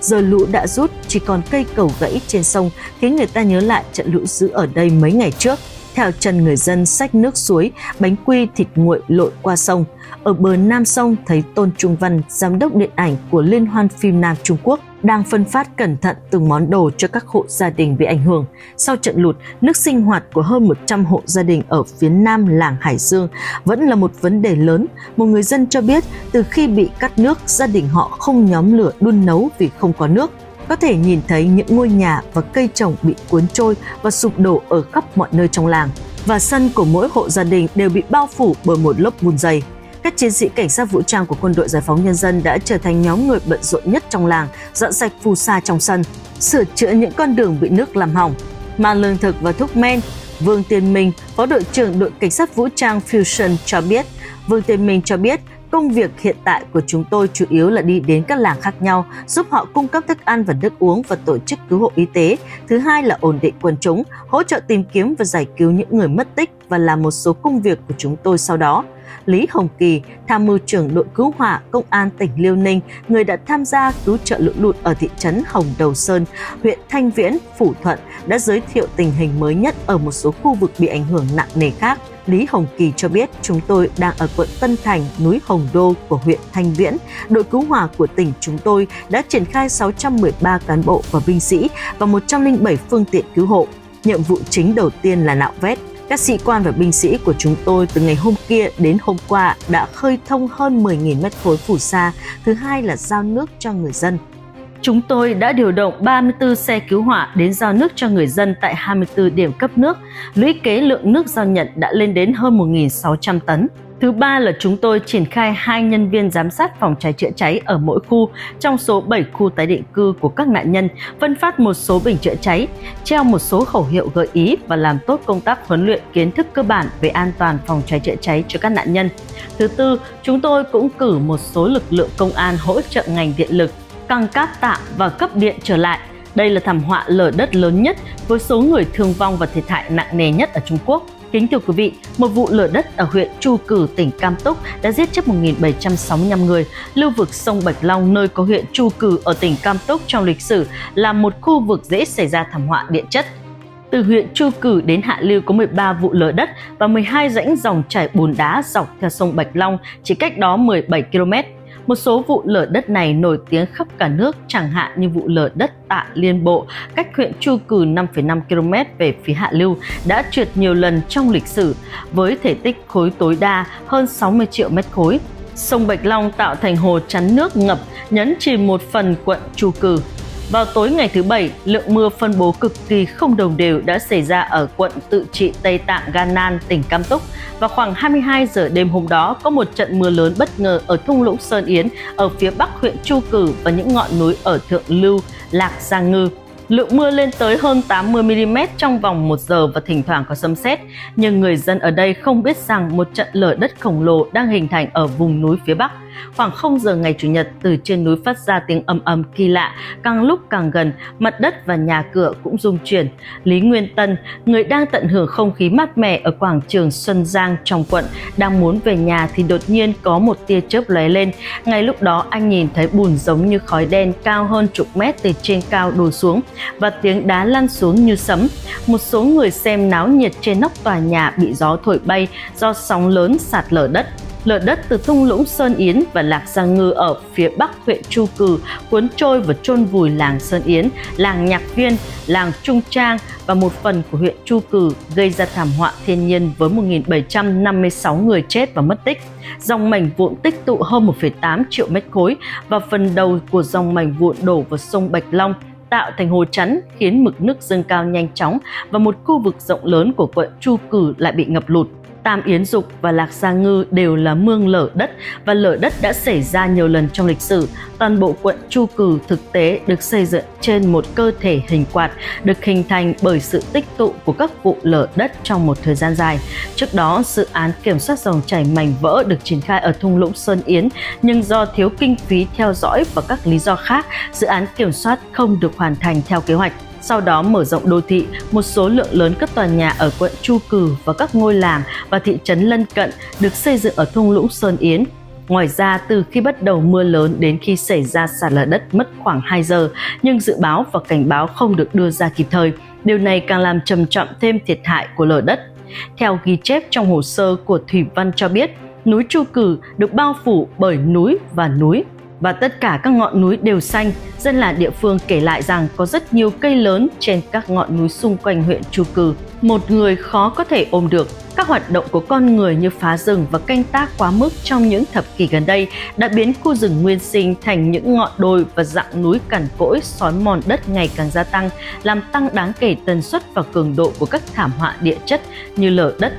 Giờ lũ đã rút, chỉ còn cây cầu gãy trên sông khiến người ta nhớ lại trận lũ dữ ở đây mấy ngày trước. Theo chân người dân xách nước suối, bánh quy thịt nguội lội qua sông. Ở bờ Nam sông thấy Tôn Trung Văn, giám đốc điện ảnh của Liên hoan phim Nam Trung Quốc, đang phân phát cẩn thận từng món đồ cho các hộ gia đình bị ảnh hưởng. Sau trận lụt, nước sinh hoạt của hơn một trăm hộ gia đình ở phía Nam làng Hải Dương vẫn là một vấn đề lớn. Một người dân cho biết, từ khi bị cắt nước, gia đình họ không nhóm lửa đun nấu vì không có nước. Có thể nhìn thấy những ngôi nhà và cây trồng bị cuốn trôi và sụp đổ ở khắp mọi nơi trong làng. Và sân của mỗi hộ gia đình đều bị bao phủ bởi một lớp bùn dày. Các chiến sĩ cảnh sát vũ trang của Quân đội Giải phóng Nhân dân đã trở thành nhóm người bận rộn nhất trong làng, dọn sạch phù sa trong sân, sửa chữa những con đường bị nước làm hỏng, mang lương thực và thuốc men. Vương Tiên Minh, phó đội trưởng đội cảnh sát vũ trang Fusion cho biết, Vương Tiên Minh cho biết, công việc hiện tại của chúng tôi chủ yếu là đi đến các làng khác nhau, giúp họ cung cấp thức ăn và nước uống và tổ chức cứu hộ y tế. Thứ hai là ổn định quần chúng, hỗ trợ tìm kiếm và giải cứu những người mất tích và làm một số công việc của chúng tôi sau đó. Lý Hồng Kỳ, tham mưu trưởng đội cứu hỏa Công an tỉnh Liêu Ninh, người đã tham gia cứu trợ lũ lụt ở thị trấn Hồng Đầu Sơn, huyện Thanh Viễn, Phủ Thuận, đã giới thiệu tình hình mới nhất ở một số khu vực bị ảnh hưởng nặng nề khác. Lý Hồng Kỳ cho biết, chúng tôi đang ở quận Tân Thành, núi Hồng Đô của huyện Thanh Viễn. Đội cứu hỏa của tỉnh chúng tôi đã triển khai sáu trăm mười ba cán bộ và binh sĩ và một trăm lẻ bảy phương tiện cứu hộ. Nhiệm vụ chính đầu tiên là nạo vét. Các sĩ quan và binh sĩ của chúng tôi từ ngày hôm kia đến hôm qua đã khơi thông hơn mười nghìn mét khối phù sa. Thứ hai là giao nước cho người dân. Chúng tôi đã điều động ba mươi tư xe cứu hỏa đến giao nước cho người dân tại hai mươi tư điểm cấp nước. Lũy kế lượng nước giao nhận đã lên đến hơn một nghìn sáu trăm tấn. Thứ ba là chúng tôi triển khai hai nhân viên giám sát phòng cháy chữa cháy ở mỗi khu trong số bảy khu tái định cư của các nạn nhân, phân phát một số bình chữa cháy, treo một số khẩu hiệu gợi ý và làm tốt công tác huấn luyện kiến thức cơ bản về an toàn phòng cháy chữa cháy cho các nạn nhân. Thứ tư, chúng tôi cũng cử một số lực lượng công an hỗ trợ ngành điện lực, căng cáp tạm và cấp điện trở lại. Đây là thảm họa lở đất lớn nhất với số người thương vong và thiệt hại nặng nề nhất ở Trung Quốc. Kính thưa quý vị, một vụ lở đất ở huyện Chu Cử, tỉnh Cam Túc đã giết chết một nghìn bảy trăm sáu mươi lăm người. Lưu vực sông Bạch Long, nơi có huyện Chu Cử ở tỉnh Cam Túc trong lịch sử, là một khu vực dễ xảy ra thảm họa địa chất. Từ huyện Chu Cử đến hạ lưu có mười ba vụ lở đất và mười hai rãnh dòng chảy bùn đá dọc theo sông Bạch Long, chỉ cách đó mười bảy ki lô mét. Một số vụ lở đất này nổi tiếng khắp cả nước, chẳng hạn như vụ lở đất Tạ Liên Bộ, cách huyện Chu Cử năm phẩy năm ki lô mét về phía hạ lưu, đã trượt nhiều lần trong lịch sử, với thể tích khối tối đa hơn sáu mươi triệu mét khối. Sông Bạch Long tạo thành hồ chắn nước ngập, nhấn chìm một phần quận Chu Cử. Vào tối ngày thứ Bảy, lượng mưa phân bố cực kỳ không đồng đều đã xảy ra ở quận tự trị Tây Tạng Ganan, tỉnh Cam Túc. Và khoảng hai mươi hai giờ đêm hôm đó, có một trận mưa lớn bất ngờ ở thung lũng Sơn Yến ở phía bắc huyện Chu Cử và những ngọn núi ở Thượng Lưu, Lạc Giang Ngư. Lượng mưa lên tới hơn tám mươi mi li mét trong vòng một giờ và thỉnh thoảng có sấm sét. Nhưng người dân ở đây không biết rằng một trận lở đất khổng lồ đang hình thành ở vùng núi phía Bắc. Khoảng không giờ ngày Chủ nhật, từ trên núi phát ra tiếng ầm ầm kỳ lạ, càng lúc càng gần, mặt đất và nhà cửa cũng rung chuyển. Lý Nguyên Tân, người đang tận hưởng không khí mát mẻ ở quảng trường Xuân Giang trong quận, đang muốn về nhà thì đột nhiên có một tia chớp lóe lên. Ngay lúc đó anh nhìn thấy bùn giống như khói đen cao hơn chục mét từ trên cao đổ xuống. và tiếng đá lăn xuống như sấm. Một số người xem náo nhiệt trên nóc tòa nhà bị gió thổi bay do sóng lớn sạt lở đất. Lở đất từ thung lũng Sơn Yến và Lạc Giang Ngư ở phía bắc huyện Chu Cừ cuốn trôi và chôn vùi làng Sơn Yến, làng Nhạc Viên, làng Trung Trang và một phần của huyện Chu Cừ, gây ra thảm họa thiên nhiên với một nghìn bảy trăm năm mươi sáu người chết và mất tích. Dòng mảnh vụn tích tụ hơn một phẩy tám triệu mét khối và phần đầu của dòng mảnh vụn đổ vào sông Bạch Long, tạo thành hồ chắn khiến mực nước dâng cao nhanh chóng và một khu vực rộng lớn của quận Chu Cừ lại bị ngập lụt. Tam Yến Dục và Lạc Giang Ngư đều là mương lở đất và lở đất đã xảy ra nhiều lần trong lịch sử. Toàn bộ quận Chu Cừ thực tế được xây dựng trên một cơ thể hình quạt được hình thành bởi sự tích tụ của các vụ lở đất trong một thời gian dài. Trước đó, dự án kiểm soát dòng chảy mảnh vỡ được triển khai ở thung lũng Sơn Yến, nhưng do thiếu kinh phí theo dõi và các lý do khác, dự án kiểm soát không được hoàn thành theo kế hoạch. Sau đó mở rộng đô thị, một số lượng lớn các tòa nhà ở quận Chu Cừ và các ngôi làng và thị trấn lân cận được xây dựng ở thung lũng Sơn Yến. Ngoài ra, từ khi bắt đầu mưa lớn đến khi xảy ra sạt lở đất mất khoảng hai giờ, nhưng dự báo và cảnh báo không được đưa ra kịp thời. Điều này càng làm trầm trọng thêm thiệt hại của lở đất. Theo ghi chép trong hồ sơ của Thủy Văn cho biết, núi Chu Cừ được bao phủ bởi núi và núi. Và tất cả các ngọn núi đều xanh. Dân làng địa phương kể lại rằng có rất nhiều cây lớn trên các ngọn núi xung quanh huyện Chu Cừ. Một người khó có thể ôm được. Các hoạt động của con người như phá rừng và canh tác quá mức trong những thập kỷ gần đây đã biến khu rừng nguyên sinh thành những ngọn đồi và dạng núi cằn cỗi, xói mòn đất ngày càng gia tăng, làm tăng đáng kể tần suất và cường độ của các thảm họa địa chất như lở đất.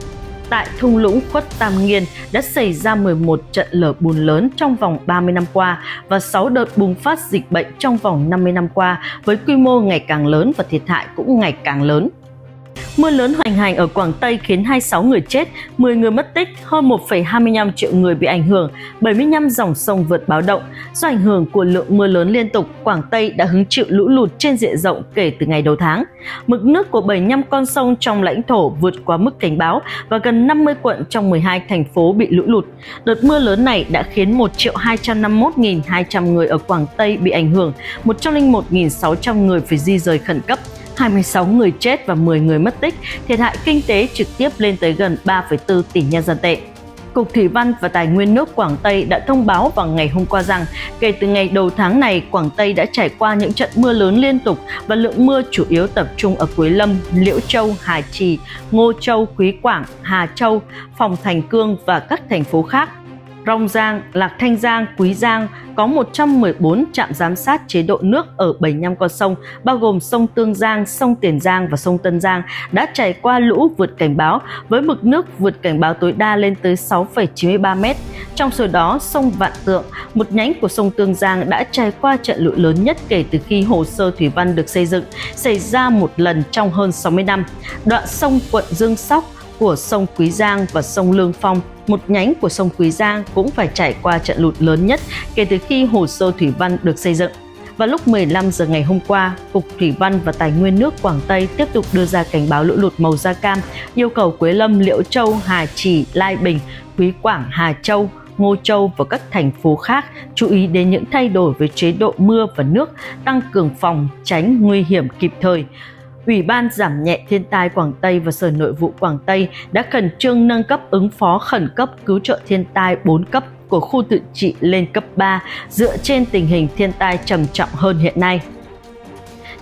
Tại thung lũng Khuất Tam Nghiên đã xảy ra mười một trận lở bùn lớn trong vòng ba mươi năm qua và sáu đợt bùng phát dịch bệnh trong vòng năm mươi năm qua với quy mô ngày càng lớn và thiệt hại cũng ngày càng lớn. Mưa lớn hoành hành ở Quảng Tây khiến hai mươi sáu người chết, mười người mất tích, hơn một phẩy hai mươi lăm triệu người bị ảnh hưởng, bảy mươi lăm dòng sông vượt báo động. Do ảnh hưởng của lượng mưa lớn liên tục, Quảng Tây đã hứng chịu lũ lụt trên diện rộng kể từ ngày đầu tháng. Mực nước của bảy mươi lăm con sông trong lãnh thổ vượt quá mức cảnh báo và gần năm mươi quận trong mười hai thành phố bị lũ lụt. Đợt mưa lớn này đã khiến một triệu hai trăm năm mươi mốt nghìn hai trăm người ở Quảng Tây bị ảnh hưởng, một trăm lẻ một nghìn sáu trăm người phải di rời khẩn cấp, hai mươi sáu người chết và mười người mất tích, thiệt hại kinh tế trực tiếp lên tới gần ba phẩy bốn tỷ nhân dân tệ. Cục Thủy văn và Tài nguyên nước Quảng Tây đã thông báo vào ngày hôm qua rằng kể từ ngày đầu tháng này, Quảng Tây đã trải qua những trận mưa lớn liên tục và lượng mưa chủ yếu tập trung ở Quế Lâm, Liễu Châu, Hà Trì, Ngô Châu, Quý Quảng, Hà Châu, Phòng Thành Cương và các thành phố khác. Rong Giang, Lạc Thanh Giang, Quý Giang có một trăm mười bốn trạm giám sát chế độ nước ở bảy mươi lăm con sông, bao gồm sông Tương Giang, sông Tiền Giang và sông Tân Giang đã trải qua lũ vượt cảnh báo, với mực nước vượt cảnh báo tối đa lên tới sáu phẩy chín mươi ba mét. Trong số đó, sông Vạn Tượng, một nhánh của sông Tương Giang đã trải qua trận lũ lớn nhất kể từ khi hồ sơ thủy văn được xây dựng, xảy ra một lần trong hơn sáu mươi năm. Đoạn sông Quận Dương Sóc của sông Quý Giang và sông Lương Phong, một nhánh của sông Quý Giang cũng phải trải qua trận lụt lớn nhất kể từ khi hồ sơ thủy văn được xây dựng. Vào lúc mười lăm giờ ngày hôm qua, Cục Thủy văn và Tài nguyên nước Quảng Tây tiếp tục đưa ra cảnh báo lũ lụt màu da cam, yêu cầu Quế Lâm, Liễu Châu, Hà Trì, Lai Bình, Quý Quảng, Hà Châu, Ngô Châu và các thành phố khác chú ý đến những thay đổi về chế độ mưa và nước, tăng cường phòng, tránh nguy hiểm kịp thời. Ủy ban giảm nhẹ thiên tai Quảng Tây và Sở Nội vụ Quảng Tây đã khẩn trương nâng cấp ứng phó khẩn cấp cứu trợ thiên tai bốn cấp của khu tự trị lên cấp ba dựa trên tình hình thiên tai trầm trọng hơn hiện nay.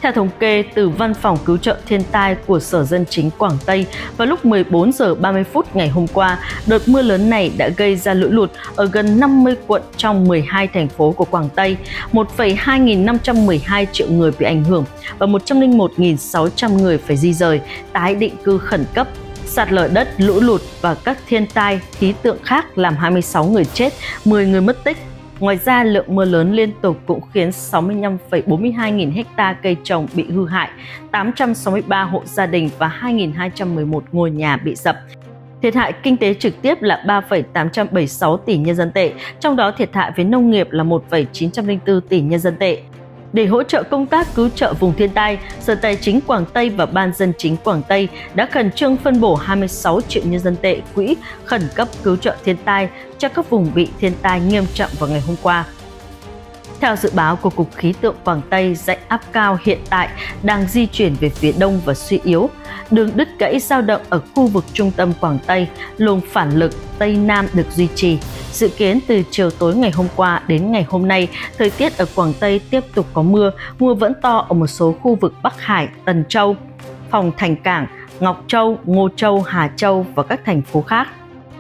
Theo thống kê từ Văn phòng Cứu trợ Thiên tai của Sở Dân chính Quảng Tây, vào lúc mười bốn giờ ba mươi phút ngày hôm qua, đợt mưa lớn này đã gây ra lũ lụt ở gần năm mươi quận trong mười hai thành phố của Quảng Tây, một phẩy hai nghìn năm trăm mười hai triệu người bị ảnh hưởng và một trăm lẻ một nghìn sáu trăm người phải di rời, tái định cư khẩn cấp. Sạt lở đất, lũ lụt và các thiên tai khí tượng khác làm hai mươi sáu người chết, mười người mất tích. Ngoài ra, lượng mưa lớn liên tục cũng khiến sáu mươi lăm phẩy bốn mươi hai nghìn ha cây trồng bị hư hại, tám trăm sáu mươi ba hộ gia đình và hai nghìn hai trăm mười một ngôi nhà bị sập. Thiệt hại kinh tế trực tiếp là ba phẩy tám trăm bảy mươi sáu tỷ nhân dân tệ, trong đó thiệt hại về nông nghiệp là một phẩy chín trăm lẻ bốn tỷ nhân dân tệ. Để hỗ trợ công tác cứu trợ vùng thiên tai, Sở Tài chính Quảng Tây và Ban Dân chính Quảng Tây đã khẩn trương phân bổ hai mươi sáu triệu nhân dân tệ quỹ khẩn cấp cứu trợ thiên tai cho các vùng bị thiên tai nghiêm trọng vào ngày hôm qua. Theo dự báo của Cục Khí tượng Quảng Tây, dạnh áp cao hiện tại đang di chuyển về phía đông và suy yếu. Đường đứt gãy dao động ở khu vực trung tâm Quảng Tây, luồng phản lực Tây Nam được duy trì. Dự kiến từ chiều tối ngày hôm qua đến ngày hôm nay, thời tiết ở Quảng Tây tiếp tục có mưa, mưa vẫn to ở một số khu vực Bắc Hải, Tần Châu, Phòng Thành Cảng, Ngọc Châu, Ngô Châu, Hà Châu và các thành phố khác.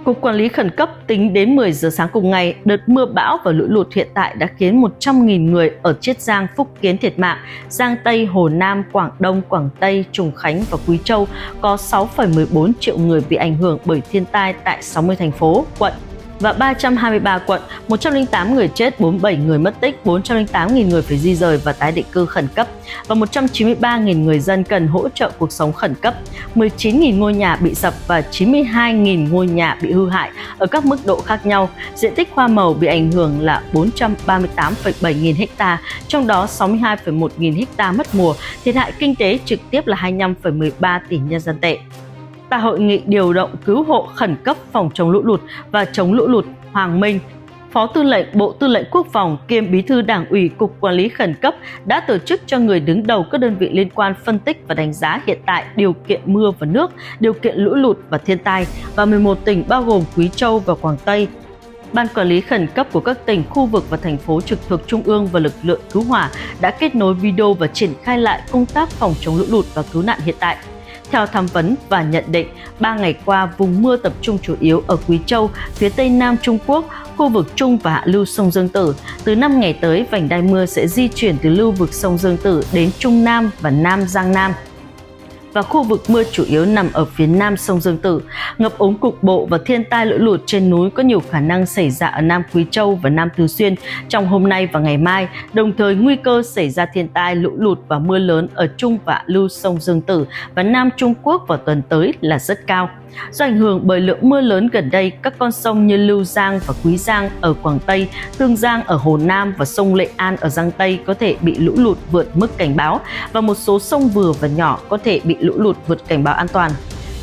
Cục Quản lý Khẩn cấp tính đến mười giờ sáng cùng ngày, đợt mưa bão và lũ lụt hiện tại đã khiến một trăm nghìn người ở Chiết Giang, Phúc Kiến thiệt mạng. Giang Tây, Hồ Nam, Quảng Đông, Quảng Tây, Trùng Khánh và Quý Châu có sáu phẩy mười bốn triệu người bị ảnh hưởng bởi thiên tai tại sáu mươi thành phố, quận và ba trăm hai mươi ba quận, một trăm lẻ tám người chết, bốn mươi bảy người mất tích, bốn trăm lẻ tám nghìn người phải di rời và tái định cư khẩn cấp và một trăm chín mươi ba nghìn người dân cần hỗ trợ cuộc sống khẩn cấp. mười chín nghìn ngôi nhà bị sập và chín mươi hai nghìn ngôi nhà bị hư hại ở các mức độ khác nhau. Diện tích hoa màu bị ảnh hưởng là bốn trăm ba mươi tám phẩy bảy nghìn ha, trong đó sáu mươi hai phẩy một nghìn ha mất mùa, thiệt hại kinh tế trực tiếp là hai mươi lăm phẩy mười ba tỷ nhân dân tệ. Tại hội nghị điều động cứu hộ khẩn cấp phòng chống lũ lụt và chống lũ lụt, Hoàng Minh, Phó Tư lệnh Bộ Tư lệnh Quốc phòng kiêm Bí thư Đảng ủy Cục Quản lý Khẩn cấp đã tổ chức cho người đứng đầu các đơn vị liên quan phân tích và đánh giá hiện tại điều kiện mưa và nước, điều kiện lũ lụt và thiên tai và mười một tỉnh bao gồm Quý Châu và Quảng Tây. Ban quản lý khẩn cấp của các tỉnh, khu vực và thành phố trực thuộc Trung ương và lực lượng cứu hỏa đã kết nối video và triển khai lại công tác phòng chống lũ lụt và cứu nạn hiện tại. Theo tham vấn và nhận định, ba ngày qua vùng mưa tập trung chủ yếu ở Quý Châu, phía tây nam Trung Quốc, khu vực trung và hạ lưu sông Dương Tử. Từ năm ngày tới, vành đai mưa sẽ di chuyển từ lưu vực sông Dương Tử đến Trung Nam và Nam Giang Nam. Và khu vực mưa chủ yếu nằm ở phía nam sông Dương Tử. Ngập úng cục bộ và thiên tai lũ lụt trên núi có nhiều khả năng xảy ra ở Nam Quý Châu và Nam Tứ Xuyên trong hôm nay và ngày mai, đồng thời nguy cơ xảy ra thiên tai lũ lụt và mưa lớn ở trung và lưu sông Dương Tử và Nam Trung Quốc vào tuần tới là rất cao. Do ảnh hưởng bởi lượng mưa lớn gần đây, các con sông như Lưu Giang và Quý Giang ở Quảng Tây, Tương Giang ở Hồ Nam và sông Lệ An ở Giang Tây có thể bị lũ lụt vượt mức cảnh báo và một số sông vừa và nhỏ có thể bị lũ lụt vượt cảnh báo an toàn.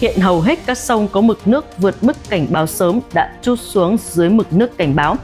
Hiện hầu hết các sông có mực nước vượt mức cảnh báo sớm đã trút xuống dưới mực nước cảnh báo.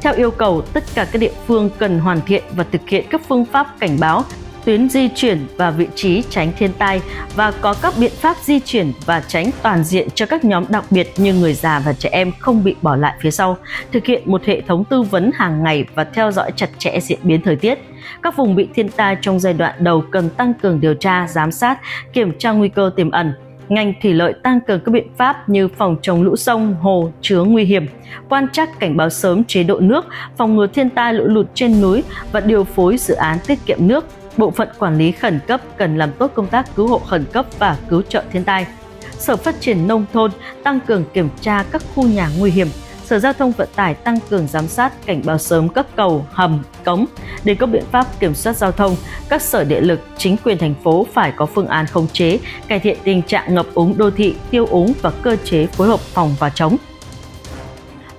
Theo yêu cầu, tất cả các địa phương cần hoàn thiện và thực hiện các phương pháp cảnh báo, tuyến di chuyển và vị trí tránh thiên tai và có các biện pháp di chuyển và tránh toàn diện cho các nhóm đặc biệt như người già và trẻ em không bị bỏ lại phía sau, thực hiện một hệ thống tư vấn hàng ngày và theo dõi chặt chẽ diễn biến thời tiết. Các vùng bị thiên tai trong giai đoạn đầu cần tăng cường điều tra, giám sát, kiểm tra nguy cơ tiềm ẩn. Ngành thủy lợi tăng cường các biện pháp như phòng chống lũ sông, hồ chứa nguy hiểm, quan trắc cảnh báo sớm chế độ nước, phòng ngừa thiên tai lũ lụt trên núi và điều phối dự án tiết kiệm nước. Bộ phận quản lý khẩn cấp cần làm tốt công tác cứu hộ khẩn cấp và cứu trợ thiên tai. Sở Phát triển Nông thôn tăng cường kiểm tra các khu nhà nguy hiểm. Sở Giao thông Vận tải tăng cường giám sát, cảnh báo sớm các cầu, hầm, cống để có biện pháp kiểm soát giao thông. Các sở địa lực, chính quyền thành phố phải có phương án khống chế, cải thiện tình trạng ngập úng đô thị, tiêu úng và cơ chế phối hợp phòng và chống.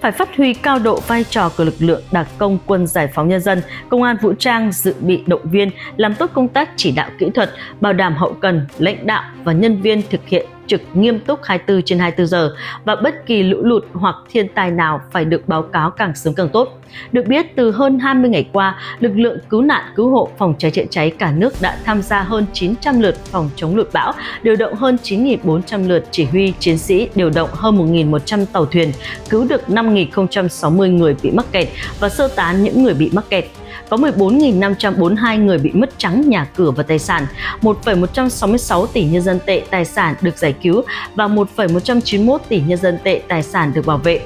Phải phát huy cao độ vai trò của lực lượng đặc công quân giải phóng nhân dân, công an vũ trang, dự bị động viên, làm tốt công tác chỉ đạo kỹ thuật, bảo đảm hậu cần, lãnh đạo và nhân viên thực hiện trực nghiêm túc hai mươi tư trên hai mươi tư giờ và bất kỳ lũ lụt hoặc thiên tai nào phải được báo cáo càng sớm càng tốt. Được biết, từ hơn hai mươi ngày qua, lực lượng cứu nạn cứu hộ phòng cháy chữa cháy cả nước đã tham gia hơn chín trăm lượt phòng chống lụt bão, điều động hơn chín nghìn bốn trăm lượt chỉ huy chiến sĩ, điều động hơn một nghìn một trăm tàu thuyền, cứu được năm nghìn không trăm sáu mươi người bị mắc kẹt và sơ tán những người bị mắc kẹt. Có mười bốn nghìn năm trăm bốn mươi hai người bị mất trắng nhà cửa và tài sản, một phẩy một trăm sáu mươi sáu tỷ nhân dân tệ tài sản được giải cứu và một phẩy một trăm chín mươi mốt tỷ nhân dân tệ tài sản được bảo vệ.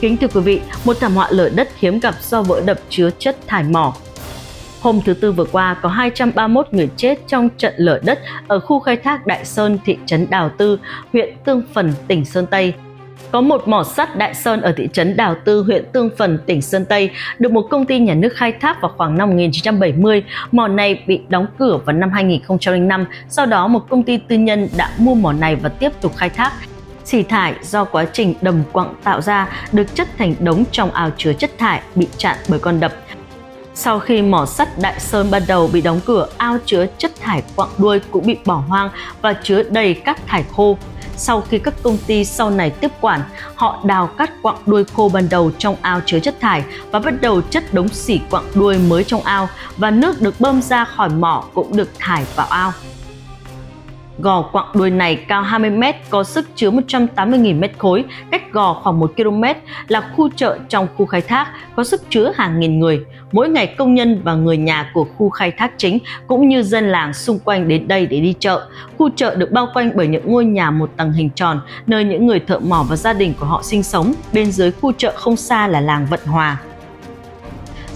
Kính thưa quý vị, một thảm họa lở đất hiếm gặp do vỡ đập chứa chất thải mỏ. Hôm thứ Tư vừa qua, có hai trăm ba mươi mốt người chết trong trận lở đất ở khu khai thác Đại Sơn, thị trấn Đào Tư, huyện Tương Phần, tỉnh Sơn Tây. Có một mỏ sắt Đại Sơn ở thị trấn Đào Tư, huyện Tương Phần, tỉnh Sơn Tây được một công ty nhà nước khai thác vào khoảng năm một nghìn chín trăm bảy mươi. Mỏ này bị đóng cửa vào năm hai nghìn không trăm lẻ năm, sau đó một công ty tư nhân đã mua mỏ này và tiếp tục khai thác. Xỉ thải do quá trình đầm quặng tạo ra được chất thành đống trong ao chứa chất thải bị chặn bởi con đập. Sau khi mỏ sắt Đại Sơn ban đầu bị đóng cửa, ao chứa chất thải quặng đuôi cũng bị bỏ hoang và chứa đầy các thải khô. sau khi các công ty sau này tiếp quản, họ đào cắt quặng đuôi khô ban đầu trong ao chứa chất thải và bắt đầu chất đống xỉ quặng đuôi mới trong ao, và nước được bơm ra khỏi mỏ cũng được thải vào ao. Gò quặng đuôi này cao hai mươi mét, có sức chứa một trăm tám mươi nghìn mét khối, cách gò khoảng một ki lô mét, là khu chợ trong khu khai thác, có sức chứa hàng nghìn người. Mỗi ngày công nhân và người nhà của khu khai thác chính cũng như dân làng xung quanh đến đây để đi chợ. Khu chợ được bao quanh bởi những ngôi nhà một tầng hình tròn, nơi những người thợ mỏ và gia đình của họ sinh sống. Bên dưới khu chợ không xa là làng Vận Hòa.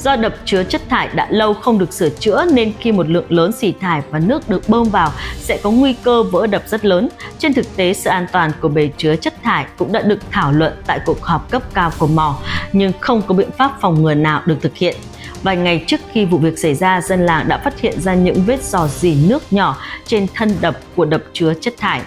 Do đập chứa chất thải đã lâu không được sửa chữa nên khi một lượng lớn xỉ thải và nước được bơm vào sẽ có nguy cơ vỡ đập rất lớn. Trên thực tế, sự an toàn của bể chứa chất thải cũng đã được thảo luận tại cuộc họp cấp cao của mỏ, nhưng không có biện pháp phòng ngừa nào được thực hiện. Vài ngày trước khi vụ việc xảy ra, dân làng đã phát hiện ra những vết rò rỉ nước nhỏ trên thân đập của đập chứa chất thải.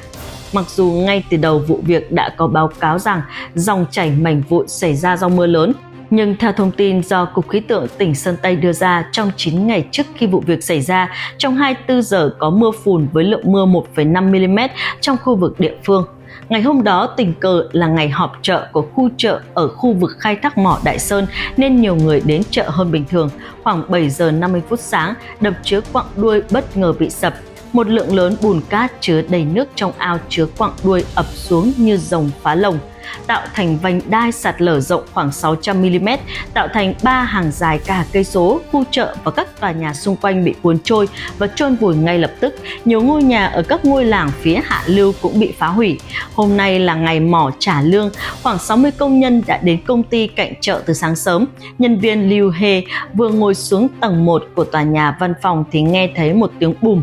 Mặc dù ngay từ đầu vụ việc đã có báo cáo rằng dòng chảy mảnh vụn xảy ra do mưa lớn, nhưng theo thông tin do Cục Khí tượng tỉnh Sơn Tây đưa ra, trong chín ngày trước khi vụ việc xảy ra, trong hai mươi tư giờ có mưa phùn với lượng mưa một phẩy năm mi li mét trong khu vực địa phương. Ngày hôm đó tình cờ là ngày họp chợ của khu chợ ở khu vực khai thác mỏ Đại Sơn nên nhiều người đến chợ hơn bình thường. Khoảng bảy giờ năm mươi phút sáng, đập chứa quặng đuôi bất ngờ bị sập. Một lượng lớn bùn cát chứa đầy nước trong ao chứa quặng đuôi ập xuống như rồng phá lồng, tạo thành vành đai sạt lở rộng khoảng sáu trăm mi li mét, tạo thành ba hàng dài cả cây số. Khu chợ và các tòa nhà xung quanh bị cuốn trôi và chôn vùi ngay lập tức. Nhiều ngôi nhà ở các ngôi làng phía hạ lưu cũng bị phá hủy. Hôm nay là ngày mỏ trả lương, khoảng sáu mươi công nhân đã đến công ty cạnh chợ từ sáng sớm. Nhân viên Liu He vừa ngồi xuống tầng một của tòa nhà văn phòng thì nghe thấy một tiếng bùm.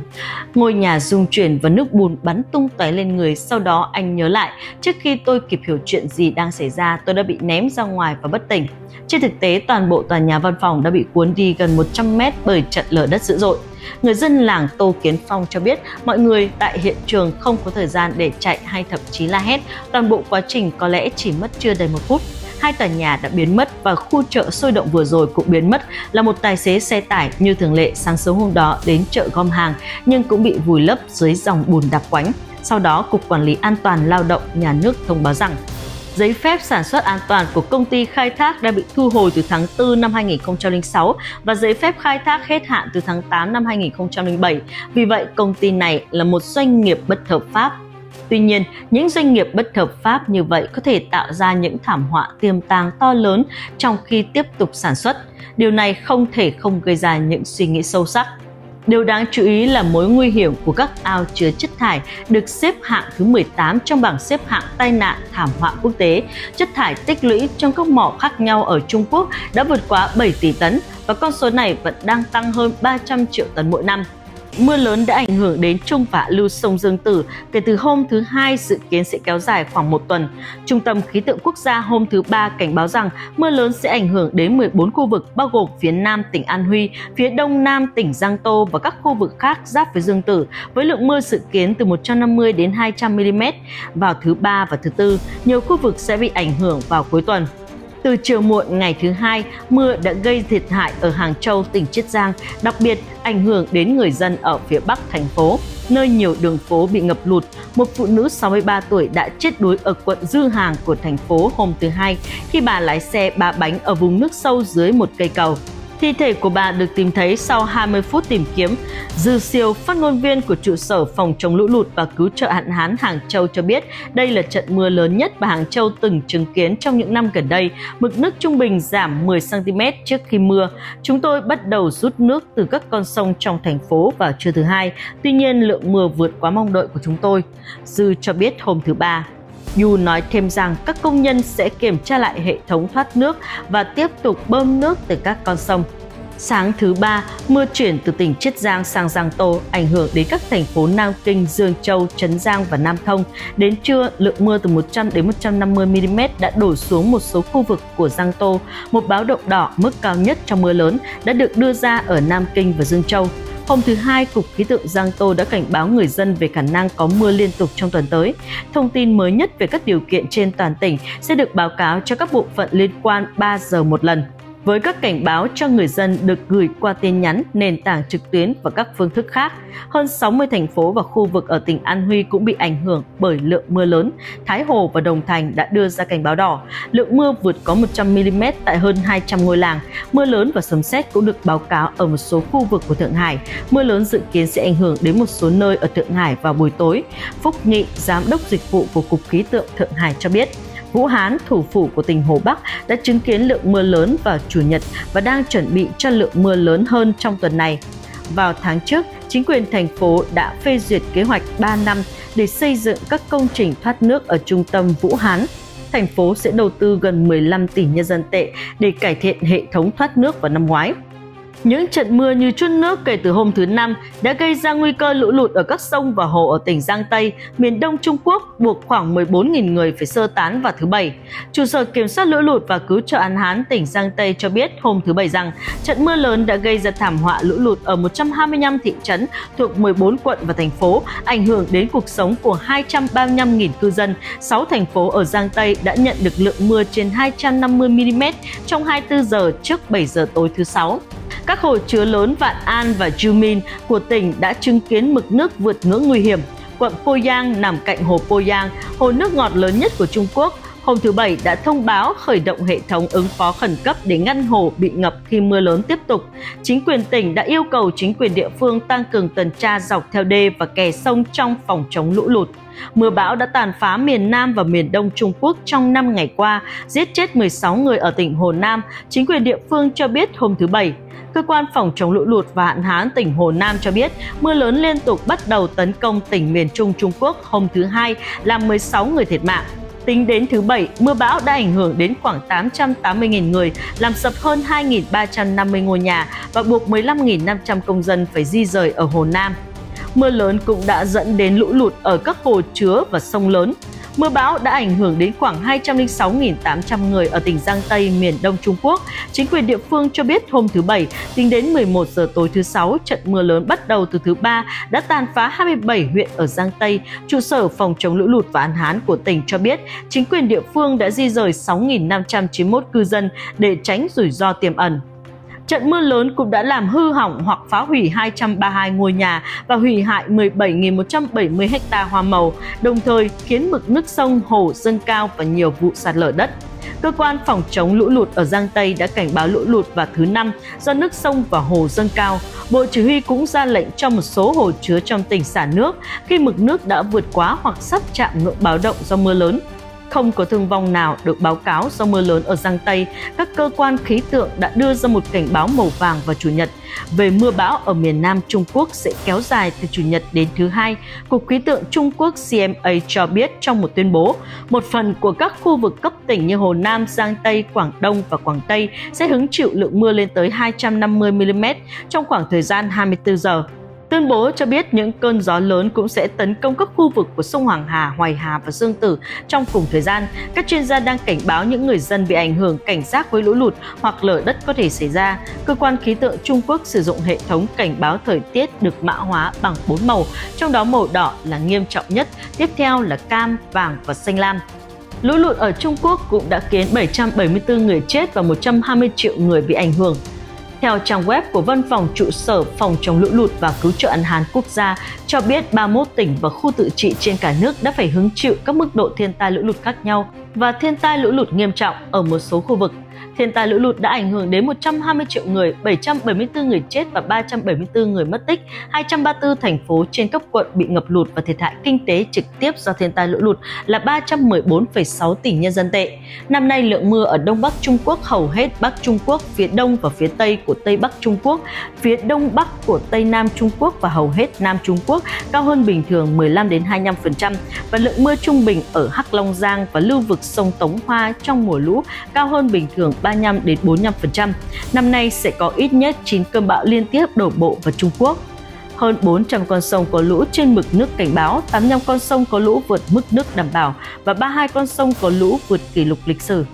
Ngôi nhà rung chuyển và nước bùn bắn tung tóe lên người. Sau đó anh nhớ lại, trước khi tôi kịp hiểu chuyện gì đang xảy ra, tôi đã bị ném ra ngoài và bất tỉnh. Trên thực tế, toàn bộ tòa nhà văn phòng đã bị cuốn đi gần một trăm mét bởi trận lở đất dữ dội. Người dân làng Tô Kiến Phong cho biết mọi người tại hiện trường không có thời gian để chạy hay thậm chí la hét. Toàn bộ quá trình có lẽ chỉ mất chưa đầy một phút. Hai tòa nhà đã biến mất và khu chợ sôi động vừa rồi cũng biến mất, là một tài xế xe tải như thường lệ sáng sớm hôm đó đến chợ gom hàng nhưng cũng bị vùi lấp dưới dòng bùn đặc quánh. Sau đó, Cục Quản lý An toàn Lao động Nhà nước thông báo rằng giấy phép sản xuất an toàn của công ty khai thác đã bị thu hồi từ tháng tư năm hai nghìn không trăm lẻ sáu và giấy phép khai thác hết hạn từ tháng tám năm hai nghìn không trăm lẻ bảy. Vì vậy, công ty này là một doanh nghiệp bất hợp pháp. Tuy nhiên, những doanh nghiệp bất hợp pháp như vậy có thể tạo ra những thảm họa tiềm tàng to lớn trong khi tiếp tục sản xuất. Điều này không thể không gây ra những suy nghĩ sâu sắc. Điều đáng chú ý là mối nguy hiểm của các ao chứa chất thải được xếp hạng thứ mười tám trong bảng xếp hạng tai nạn thảm họa quốc tế. Chất thải tích lũy trong các mỏ khác nhau ở Trung Quốc đã vượt quá bảy tỷ tấn và con số này vẫn đang tăng hơn ba trăm triệu tấn mỗi năm. Mưa lớn đã ảnh hưởng đến trung và lưu sông Dương Tử kể từ hôm thứ Hai, dự kiến sẽ kéo dài khoảng một tuần. Trung tâm Khí tượng Quốc gia hôm thứ Ba cảnh báo rằng mưa lớn sẽ ảnh hưởng đến mười bốn khu vực bao gồm phía nam tỉnh An Huy, phía đông nam tỉnh Giang Tô và các khu vực khác giáp với Dương Tử, với lượng mưa dự kiến từ một trăm năm mươi đến hai trăm mi li mét. Vào thứ Ba và thứ Tư, nhiều khu vực sẽ bị ảnh hưởng vào cuối tuần. Từ chiều muộn ngày thứ Hai, mưa đã gây thiệt hại ở Hàng Châu, tỉnh Chiết Giang, đặc biệt ảnh hưởng đến người dân ở phía bắc thành phố, nơi nhiều đường phố bị ngập lụt. Một phụ nữ sáu mươi ba tuổi đã chết đuối ở quận Dư Hàng của thành phố hôm thứ Hai khi bà lái xe ba bánh ở vùng nước sâu dưới một cây cầu. Thi thể của bà được tìm thấy sau hai mươi phút tìm kiếm. Dư Siêu, phát ngôn viên của trụ sở phòng chống lũ lụt và cứu trợ hạn hán Hàng Châu cho biết đây là trận mưa lớn nhất mà Hàng Châu từng chứng kiến trong những năm gần đây. Mực nước trung bình giảm mười xăng ti mét trước khi mưa. Chúng tôi bắt đầu rút nước từ các con sông trong thành phố vào trưa thứ Hai. Tuy nhiên, lượng mưa vượt quá mong đợi của chúng tôi, Dư cho biết hôm thứ Ba. Yu nói thêm rằng các công nhân sẽ kiểm tra lại hệ thống thoát nước và tiếp tục bơm nước từ các con sông. Sáng thứ Ba, mưa chuyển từ tỉnh Chiết Giang sang Giang Tô, ảnh hưởng đến các thành phố Nam Kinh, Dương Châu, Trấn Giang và Nam Thông. Đến trưa, lượng mưa từ một trăm đến một trăm năm mươi mi li mét đã đổ xuống một số khu vực của Giang Tô. Một báo động đỏ mức cao nhất trong mưa lớn đã được đưa ra ở Nam Kinh và Dương Châu. Hôm thứ Hai, Cục Khí tượng Giang Tô đã cảnh báo người dân về khả năng có mưa liên tục trong tuần tới. Thông tin mới nhất về các điều kiện trên toàn tỉnh sẽ được báo cáo cho các bộ phận liên quan ba giờ một lần. với các cảnh báo cho người dân được gửi qua tin nhắn, nền tảng trực tuyến và các phương thức khác. Hơn sáu mươi thành phố và khu vực ở tỉnh An Huy cũng bị ảnh hưởng bởi lượng mưa lớn. Thái Hồ và Đồng Thành đã đưa ra cảnh báo đỏ. Lượng mưa vượt có một trăm mi-li-mét tại hơn hai trăm ngôi làng. Mưa lớn và sấm sét cũng được báo cáo ở một số khu vực của Thượng Hải. Mưa lớn dự kiến sẽ ảnh hưởng đến một số nơi ở Thượng Hải vào buổi tối. Phúc Nghị, Giám đốc Dịch vụ của Cục Khí tượng Thượng Hải cho biết, Vũ Hán, thủ phủ của tỉnh Hồ Bắc, đã chứng kiến lượng mưa lớn vào Chủ nhật và đang chuẩn bị cho lượng mưa lớn hơn trong tuần này. Vào tháng trước, chính quyền thành phố đã phê duyệt kế hoạch ba năm để xây dựng các công trình thoát nước ở trung tâm Vũ Hán. Thành phố sẽ đầu tư gần mười lăm tỷ nhân dân tệ để cải thiện hệ thống thoát nước vào năm ngoái. Những trận mưa như trút nước kể từ hôm thứ Năm đã gây ra nguy cơ lũ lụt ở các sông và hồ ở tỉnh Giang Tây, miền đông Trung Quốc, buộc khoảng mười bốn nghìn người phải sơ tán vào thứ Bảy. Trụ sở Kiểm soát lũ lụt và Cứu trợ An Hán tỉnh Giang Tây cho biết hôm thứ Bảy rằng trận mưa lớn đã gây ra thảm họa lũ lụt ở một trăm hai mươi lăm thị trấn thuộc mười bốn quận và thành phố, ảnh hưởng đến cuộc sống của hai trăm ba mươi lăm nghìn cư dân. sáu thành phố ở Giang Tây đã nhận được lượng mưa trên hai trăm năm mươi mi-li-mét trong hai mươi tư giờ trước bảy giờ tối thứ Sáu. Các hồ chứa lớn Vạn An và Yumin của tỉnh đã chứng kiến mực nước vượt ngưỡng nguy hiểm. Quận Poyang nằm cạnh hồ Poyang, hồ nước ngọt lớn nhất của Trung Quốc, hôm thứ Bảy đã thông báo khởi động hệ thống ứng phó khẩn cấp để ngăn hồ bị ngập khi mưa lớn tiếp tục. Chính quyền tỉnh đã yêu cầu chính quyền địa phương tăng cường tuần tra dọc theo đê và kè sông trong phòng chống lũ lụt. Mưa bão đã tàn phá miền Nam và miền Đông Trung Quốc trong năm ngày qua, giết chết mười sáu người ở tỉnh Hồ Nam, chính quyền địa phương cho biết hôm thứ Bảy. Cơ quan phòng chống lũ lụt và hạn hán tỉnh Hồ Nam cho biết mưa lớn liên tục bắt đầu tấn công tỉnh miền Trung Trung Quốc hôm thứ Hai, làm mười sáu người thiệt mạng. Tính đến thứ Bảy, mưa bão đã ảnh hưởng đến khoảng tám trăm tám mươi nghìn người, làm sập hơn hai nghìn ba trăm năm mươi ngôi nhà và buộc mười lăm nghìn năm trăm công dân phải di rời ở Hồ Nam. Mưa lớn cũng đã dẫn đến lũ lụt ở các hồ chứa và sông lớn. Mưa bão đã ảnh hưởng đến khoảng hai trăm lẻ sáu nghìn tám trăm người ở tỉnh Giang Tây, miền Đông Trung Quốc. Chính quyền địa phương cho biết hôm thứ Bảy, tính đến mười một giờ tối thứ Sáu, trận mưa lớn bắt đầu từ thứ Ba đã tàn phá hai mươi bảy huyện ở Giang Tây. Trụ sở phòng chống lũ lụt và hạn hán của tỉnh cho biết chính quyền địa phương đã di rời sáu nghìn năm trăm chín mươi mốt cư dân để tránh rủi ro tiềm ẩn. Trận mưa lớn cũng đã làm hư hỏng hoặc phá hủy hai trăm ba mươi hai ngôi nhà và hủy hại mười bảy nghìn một trăm bảy mươi ha hoa màu, đồng thời khiến mực nước sông, hồ dâng cao và nhiều vụ sạt lở đất. Cơ quan phòng chống lũ lụt ở Giang Tây đã cảnh báo lũ lụt vào thứ Năm do nước sông và hồ dâng cao. Bộ Chỉ huy cũng ra lệnh cho một số hồ chứa trong tỉnh xả nước khi mực nước đã vượt quá hoặc sắp chạm ngưỡng báo động do mưa lớn. Không có thương vong nào được báo cáo do mưa lớn ở Giang Tây, các cơ quan khí tượng đã đưa ra một cảnh báo màu vàng vào Chủ nhật về mưa bão ở miền Nam Trung Quốc sẽ kéo dài từ Chủ nhật đến thứ Hai. Cục Khí tượng Trung Quốc C M A cho biết trong một tuyên bố, một phần của các khu vực cấp tỉnh như Hồ Nam, Giang Tây, Quảng Đông và Quảng Tây sẽ hứng chịu lượng mưa lên tới hai trăm năm mươi mi-li-mét trong khoảng thời gian hai mươi tư giờ. Tuyên bố cho biết những cơn gió lớn cũng sẽ tấn công các khu vực của sông Hoàng Hà, Hoài Hà và Dương Tử trong cùng thời gian. Các chuyên gia đang cảnh báo những người dân bị ảnh hưởng cảnh giác với lũ lụt hoặc lở đất có thể xảy ra. Cơ quan khí tượng Trung Quốc sử dụng hệ thống cảnh báo thời tiết được mã hóa bằng bốn màu, trong đó màu đỏ là nghiêm trọng nhất, tiếp theo là cam, vàng và xanh lam. Lũ lụt ở Trung Quốc cũng đã khiến bảy trăm bảy mươi tư người chết và một trăm hai mươi triệu người bị ảnh hưởng. Theo trang web của Văn phòng Trụ sở Phòng chống lũ lụt và Cứu trợ An Hán Quốc gia cho biết ba mươi mốt tỉnh và khu tự trị trên cả nước đã phải hứng chịu các mức độ thiên tai lũ lụt khác nhau và thiên tai lũ lụt nghiêm trọng ở một số khu vực. Thiên tai lũ lụt đã ảnh hưởng đến một trăm hai mươi triệu người, bảy trăm bảy mươi tư người chết và ba trăm bảy mươi tư người mất tích, hai trăm ba mươi tư thành phố trên cấp quận bị ngập lụt và thiệt hại kinh tế trực tiếp do thiên tai lũ lụt là ba trăm mười bốn phẩy sáu tỷ nhân dân tệ. Năm nay, lượng mưa ở Đông Bắc Trung Quốc, hầu hết Bắc Trung Quốc, phía Đông và phía Tây của Tây Bắc Trung Quốc, phía Đông Bắc của Tây Nam Trung Quốc và hầu hết Nam Trung Quốc cao hơn bình thường mười lăm đến hai mươi lăm phần trăm và lượng mưa trung bình ở Hắc Long Giang và lưu vực sông Tống Hoa trong mùa lũ cao hơn bình thường ba mươi lăm đến bốn mươi lăm phần trăm. Năm nay sẽ có ít nhất chín cơn bão liên tiếp đổ bộ vào Trung Quốc. Hơn bốn trăm con sông có lũ trên mực nước cảnh báo, tám mươi lăm con sông có lũ vượt mức nước đảm bảo và ba mươi hai con sông có lũ vượt kỷ lục lịch sử.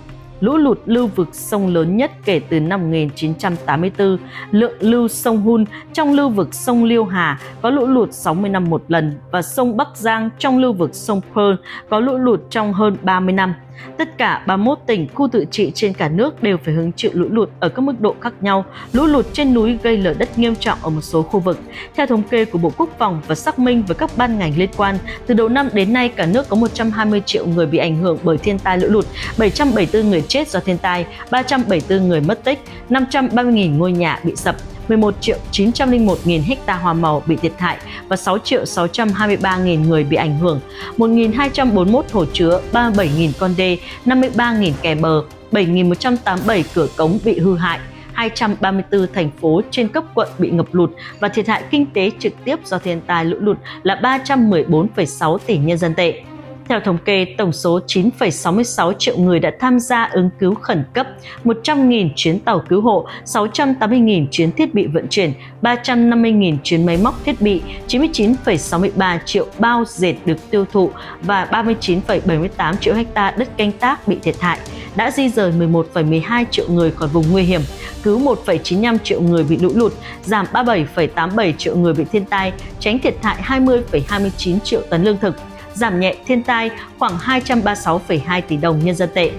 lũ lụt lưu vực sông lớn nhất kể từ năm một nghìn chín trăm tám mươi tư, lượng lưu sông Hun trong lưu vực sông Liêu Hà có lũ lụt sáu mươi năm một lần và sông Bắc Giang trong lưu vực sông Pearl có lũ lụt trong hơn ba mươi năm. Tất cả ba mươi mốt tỉnh, khu tự trị trên cả nước đều phải hứng chịu lũ lụt ở các mức độ khác nhau. Lũ lụt trên núi gây lở đất nghiêm trọng ở một số khu vực. Theo thống kê của Bộ Quốc phòng và xác minh với các ban ngành liên quan, từ đầu năm đến nay cả nước có một trăm hai mươi triệu người bị ảnh hưởng bởi thiên tai lũ lụt, bảy trăm bảy mươi tư người chết do thiên tai, ba trăm bảy mươi tư người mất tích, năm trăm ba mươi nghìn ngôi nhà bị sập, mười một triệu chín trăm linh một nghìn ha hoa màu bị thiệt hại và sáu triệu sáu trăm hai mươi ba nghìn người bị ảnh hưởng, một nghìn hai trăm bốn mươi mốt hồ chứa, ba mươi bảy nghìn con đê, năm mươi ba nghìn kè bờ, bảy nghìn một trăm tám mươi bảy cửa cống bị hư hại, hai trăm ba mươi tư thành phố trên cấp quận bị ngập lụt và thiệt hại kinh tế trực tiếp do thiên tai lũ lụt là ba trăm mười bốn phẩy sáu tỷ nhân dân tệ. Theo thống kê, tổng số chín phẩy sáu mươi sáu triệu người đã tham gia ứng cứu khẩn cấp, một trăm nghìn chuyến tàu cứu hộ, sáu trăm tám mươi nghìn chuyến thiết bị vận chuyển, ba trăm năm mươi nghìn chuyến máy móc thiết bị, chín mươi chín phẩy sáu mươi ba triệu bao dệt được tiêu thụ và ba mươi chín phẩy bảy mươi tám triệu ha đất canh tác bị thiệt hại. Đã di rời mười một phẩy mười hai triệu người khỏi vùng nguy hiểm, cứu một phẩy chín mươi lăm triệu người bị lũ lụt, giảm ba mươi bảy phẩy tám mươi bảy triệu người bị thiên tai, tránh thiệt hại hai mươi phẩy hai mươi chín triệu tấn lương thực, giảm nhẹ thiên tai khoảng hai trăm ba mươi sáu phẩy hai tỷ đồng nhân dân tệ.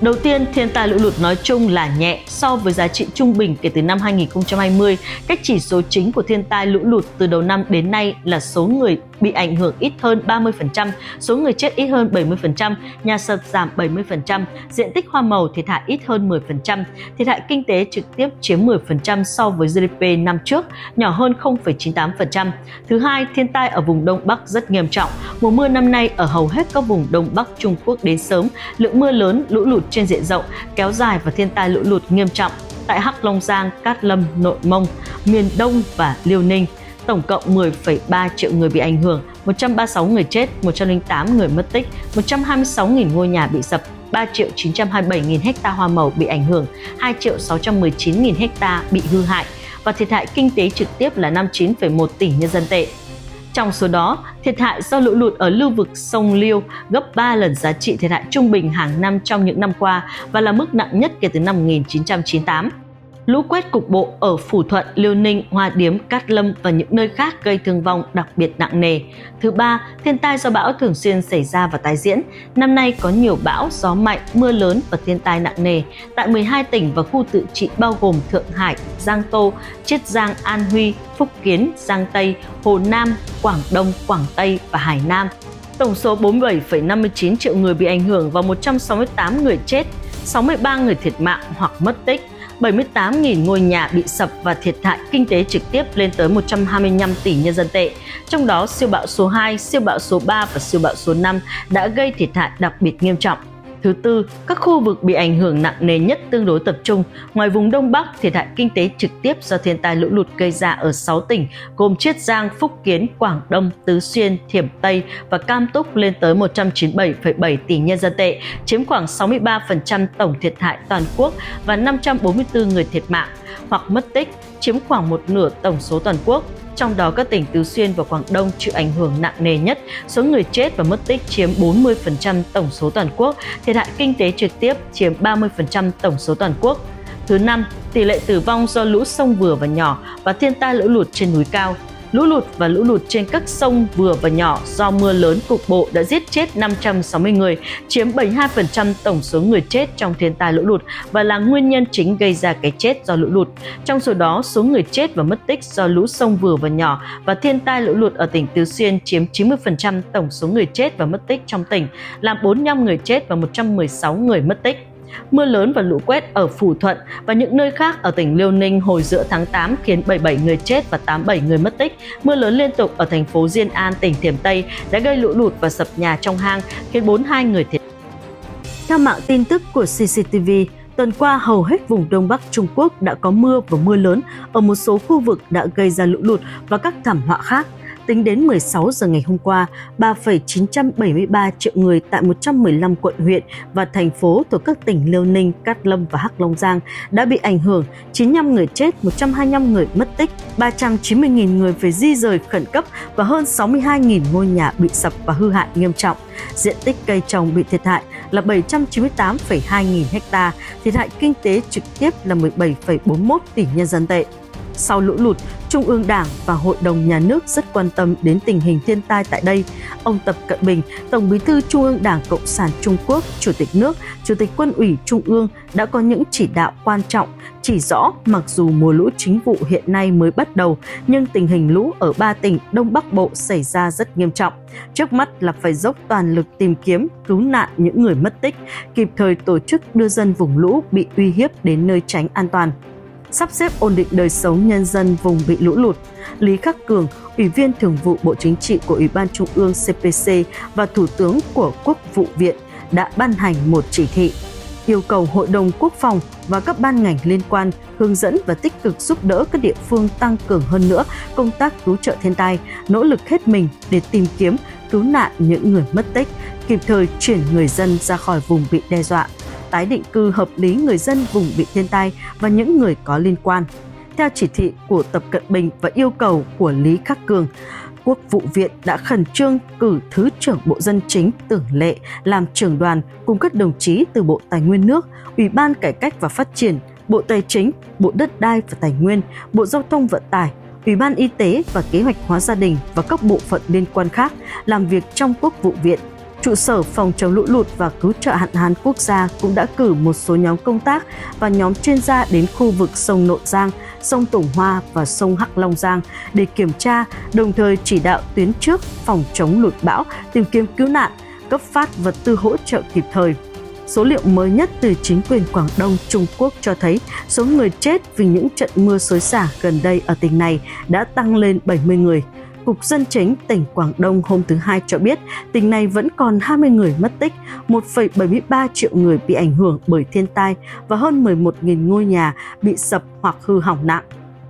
Đầu tiên, thiên tai lũ lụt nói chung là nhẹ so với giá trị trung bình kể từ năm hai nghìn không trăm hai mươi. Các chỉ số chính của thiên tai lũ lụt từ đầu năm đến nay là số người bị ảnh hưởng ít hơn ba mươi phần trăm, số người chết ít hơn bảy mươi phần trăm, nhà sập giảm bảy mươi phần trăm, diện tích hoa màu thiệt hại ít hơn mười phần trăm, thiệt hại kinh tế trực tiếp chiếm mười phần trăm so với giê đê pê năm trước, nhỏ hơn không phẩy chín mươi tám phần trăm. Thứ hai, thiên tai ở vùng Đông Bắc rất nghiêm trọng. Mùa mưa năm nay ở hầu hết các vùng Đông Bắc Trung Quốc đến sớm, lượng mưa lớn, lũ lụt trên diện rộng, kéo dài và thiên tai lũ lụt nghiêm trọng tại Hắc Long Giang, Cát Lâm, Nội Mông, miền Đông và Liêu Ninh. Tổng cộng mười phẩy ba triệu người bị ảnh hưởng, một trăm ba mươi sáu người chết, một trăm linh tám người mất tích, một trăm hai mươi sáu nghìn ngôi nhà bị sập, ba triệu chín trăm hai mươi bảy nghìn ha hoa màu bị ảnh hưởng, hai triệu sáu trăm mười chín nghìn ha bị hư hại và thiệt hại kinh tế trực tiếp là năm mươi chín phẩy một tỷ nhân dân tệ. Trong số đó, thiệt hại do lũ lụt ở lưu vực sông Liêu gấp ba lần giá trị thiệt hại trung bình hàng năm trong những năm qua và là mức nặng nhất kể từ năm một nghìn chín trăm chín mươi tám. Lũ quét cục bộ ở Phủ Thuận, Liêu Ninh, Hoa Điếm, Cát Lâm và những nơi khác gây thương vong đặc biệt nặng nề. Thứ ba, thiên tai do bão thường xuyên xảy ra và tái diễn. Năm nay có nhiều bão, gió mạnh, mưa lớn và thiên tai nặng nề tại mười hai tỉnh và khu tự trị bao gồm Thượng Hải, Giang Tô, Chiết Giang, An Huy, Phúc Kiến, Giang Tây, Hồ Nam, Quảng Đông, Quảng Tây và Hải Nam. Tổng số bốn mươi bảy phẩy năm mươi chín triệu người bị ảnh hưởng và một trăm sáu mươi tám người chết, sáu mươi ba người thiệt mạng hoặc mất tích. bảy mươi tám nghìn ngôi nhà bị sập và thiệt hại kinh tế trực tiếp lên tới một trăm hai mươi lăm tỷ nhân dân tệ. Trong đó, siêu bão số hai, siêu bão số ba và siêu bão số năm đã gây thiệt hại đặc biệt nghiêm trọng. Thứ tư, các khu vực bị ảnh hưởng nặng nề nhất tương đối tập trung. Ngoài vùng Đông Bắc, thiệt hại kinh tế trực tiếp do thiên tai lũ lụt gây ra ở sáu tỉnh gồm Chiết Giang, Phúc Kiến, Quảng Đông, Tứ Xuyên, Thiểm Tây và Cam Túc lên tới một trăm chín mươi bảy phẩy bảy tỷ nhân dân tệ, chiếm khoảng sáu mươi ba phần trăm tổng thiệt hại toàn quốc và năm trăm bốn mươi tư người thiệt mạng hoặc mất tích, chiếm khoảng một nửa tổng số toàn quốc. Trong đó, các tỉnh Tứ Xuyên và Quảng Đông chịu ảnh hưởng nặng nề nhất, số người chết và mất tích chiếm bốn mươi phần trăm tổng số toàn quốc, thiệt hại kinh tế trực tiếp chiếm ba mươi phần trăm tổng số toàn quốc. Thứ năm, tỷ lệ tử vong do lũ sông vừa và nhỏ và thiên tai lũ lụt trên núi cao. Lũ lụt và lũ lụt trên các sông vừa và nhỏ do mưa lớn cục bộ đã giết chết năm trăm sáu mươi người, chiếm bảy mươi hai phần trăm tổng số người chết trong thiên tai lũ lụt và là nguyên nhân chính gây ra cái chết do lũ lụt. Trong số đó, số người chết và mất tích do lũ sông vừa và nhỏ và thiên tai lũ lụt ở tỉnh Tứ Xuyên chiếm chín mươi phần trăm tổng số người chết và mất tích trong tỉnh, làm bốn mươi lăm người chết và một trăm mười sáu người mất tích. Mưa lớn và lũ quét ở Phủ Thuận và những nơi khác ở tỉnh Liêu Ninh hồi giữa tháng tám khiến bảy mươi bảy người chết và tám mươi bảy người mất tích. Mưa lớn liên tục ở thành phố Diên An, tỉnh Thiểm Tây đã gây lũ lụt và sập nhà trong hang khiến bốn mươi hai người thiệt. Theo mạng tin tức của xê xê tê vê, tuần qua hầu hết vùng Đông Bắc Trung Quốc đã có mưa và mưa lớn, ở một số khu vực đã gây ra lũ lụt và các thảm họa khác. tính đến mười sáu giờ ngày hôm qua, ba phẩy chín bảy ba triệu người tại một trăm mười lăm quận huyện và thành phố thuộc các tỉnh Liêu Ninh, Cát Lâm và Hắc Long Giang đã bị ảnh hưởng, chín mươi lăm người chết, một trăm hai mươi lăm người mất tích, ba trăm chín mươi nghìn người phải di rời khẩn cấp và hơn sáu mươi hai nghìn ngôi nhà bị sập và hư hại nghiêm trọng. Diện tích cây trồng bị thiệt hại là bảy trăm chín mươi tám phẩy hai nghìn ha, thiệt hại kinh tế trực tiếp là mười bảy phẩy bốn mươi mốt tỷ nhân dân tệ. Sau lũ lụt, Trung ương Đảng và Hội đồng Nhà nước rất quan tâm đến tình hình thiên tai tại đây. Ông Tập Cận Bình, Tổng Bí thư Trung ương Đảng Cộng sản Trung Quốc, Chủ tịch nước, Chủ tịch Quân ủy Trung ương đã có những chỉ đạo quan trọng, chỉ rõ mặc dù mùa lũ chính vụ hiện nay mới bắt đầu, nhưng tình hình lũ ở ba tỉnh Đông Bắc Bộ xảy ra rất nghiêm trọng. Trước mắt là phải dốc toàn lực tìm kiếm, cứu nạn những người mất tích, kịp thời tổ chức đưa dân vùng lũ bị uy hiếp đến nơi tránh an toàn. Sắp xếp ổn định đời sống nhân dân vùng bị lũ lụt. Lý Khắc Cường, Ủy viên Thường vụ Bộ Chính trị của Ủy ban Trung ương C P C và Thủ tướng của Quốc vụ Viện đã ban hành một chỉ thị yêu cầu Hội đồng Quốc phòng và các ban ngành liên quan hướng dẫn và tích cực giúp đỡ các địa phương tăng cường hơn nữa công tác cứu trợ thiên tai, nỗ lực hết mình để tìm kiếm, cứu nạn những người mất tích, kịp thời chuyển người dân ra khỏi vùng bị đe dọa, tái định cư hợp lý người dân vùng bị thiên tai và những người có liên quan. Theo chỉ thị của Tập Cận Bình và yêu cầu của Lý Khắc Cường, Quốc vụ Viện đã khẩn trương cử Thứ trưởng Bộ Dân chính Tưởng Lệ làm trưởng đoàn cùng các đồng chí từ Bộ Tài nguyên nước, Ủy ban Cải cách và Phát triển, Bộ Tài chính, Bộ Đất đai và Tài nguyên, Bộ Giao thông Vận tải, Ủy ban Y tế và Kế hoạch hóa gia đình và các bộ phận liên quan khác làm việc trong Quốc vụ Viện. Trụ sở Phòng chống lũ lụt và cứu trợ hạn hán quốc gia cũng đã cử một số nhóm công tác và nhóm chuyên gia đến khu vực sông Nội Giang, sông Tùng Hoa và sông Hắc Long Giang để kiểm tra, đồng thời chỉ đạo tuyến trước phòng chống lụt bão, tìm kiếm cứu nạn, cấp phát vật tư hỗ trợ kịp thời. Số liệu mới nhất từ chính quyền Quảng Đông, Trung Quốc cho thấy số người chết vì những trận mưa xối xả gần đây ở tỉnh này đã tăng lên bảy mươi người. Cục Dân chính tỉnh Quảng Đông hôm thứ Hai cho biết tỉnh này vẫn còn hai mươi người mất tích, một phẩy bảy mươi ba triệu người bị ảnh hưởng bởi thiên tai và hơn mười một nghìn ngôi nhà bị sập hoặc hư hỏng nặng.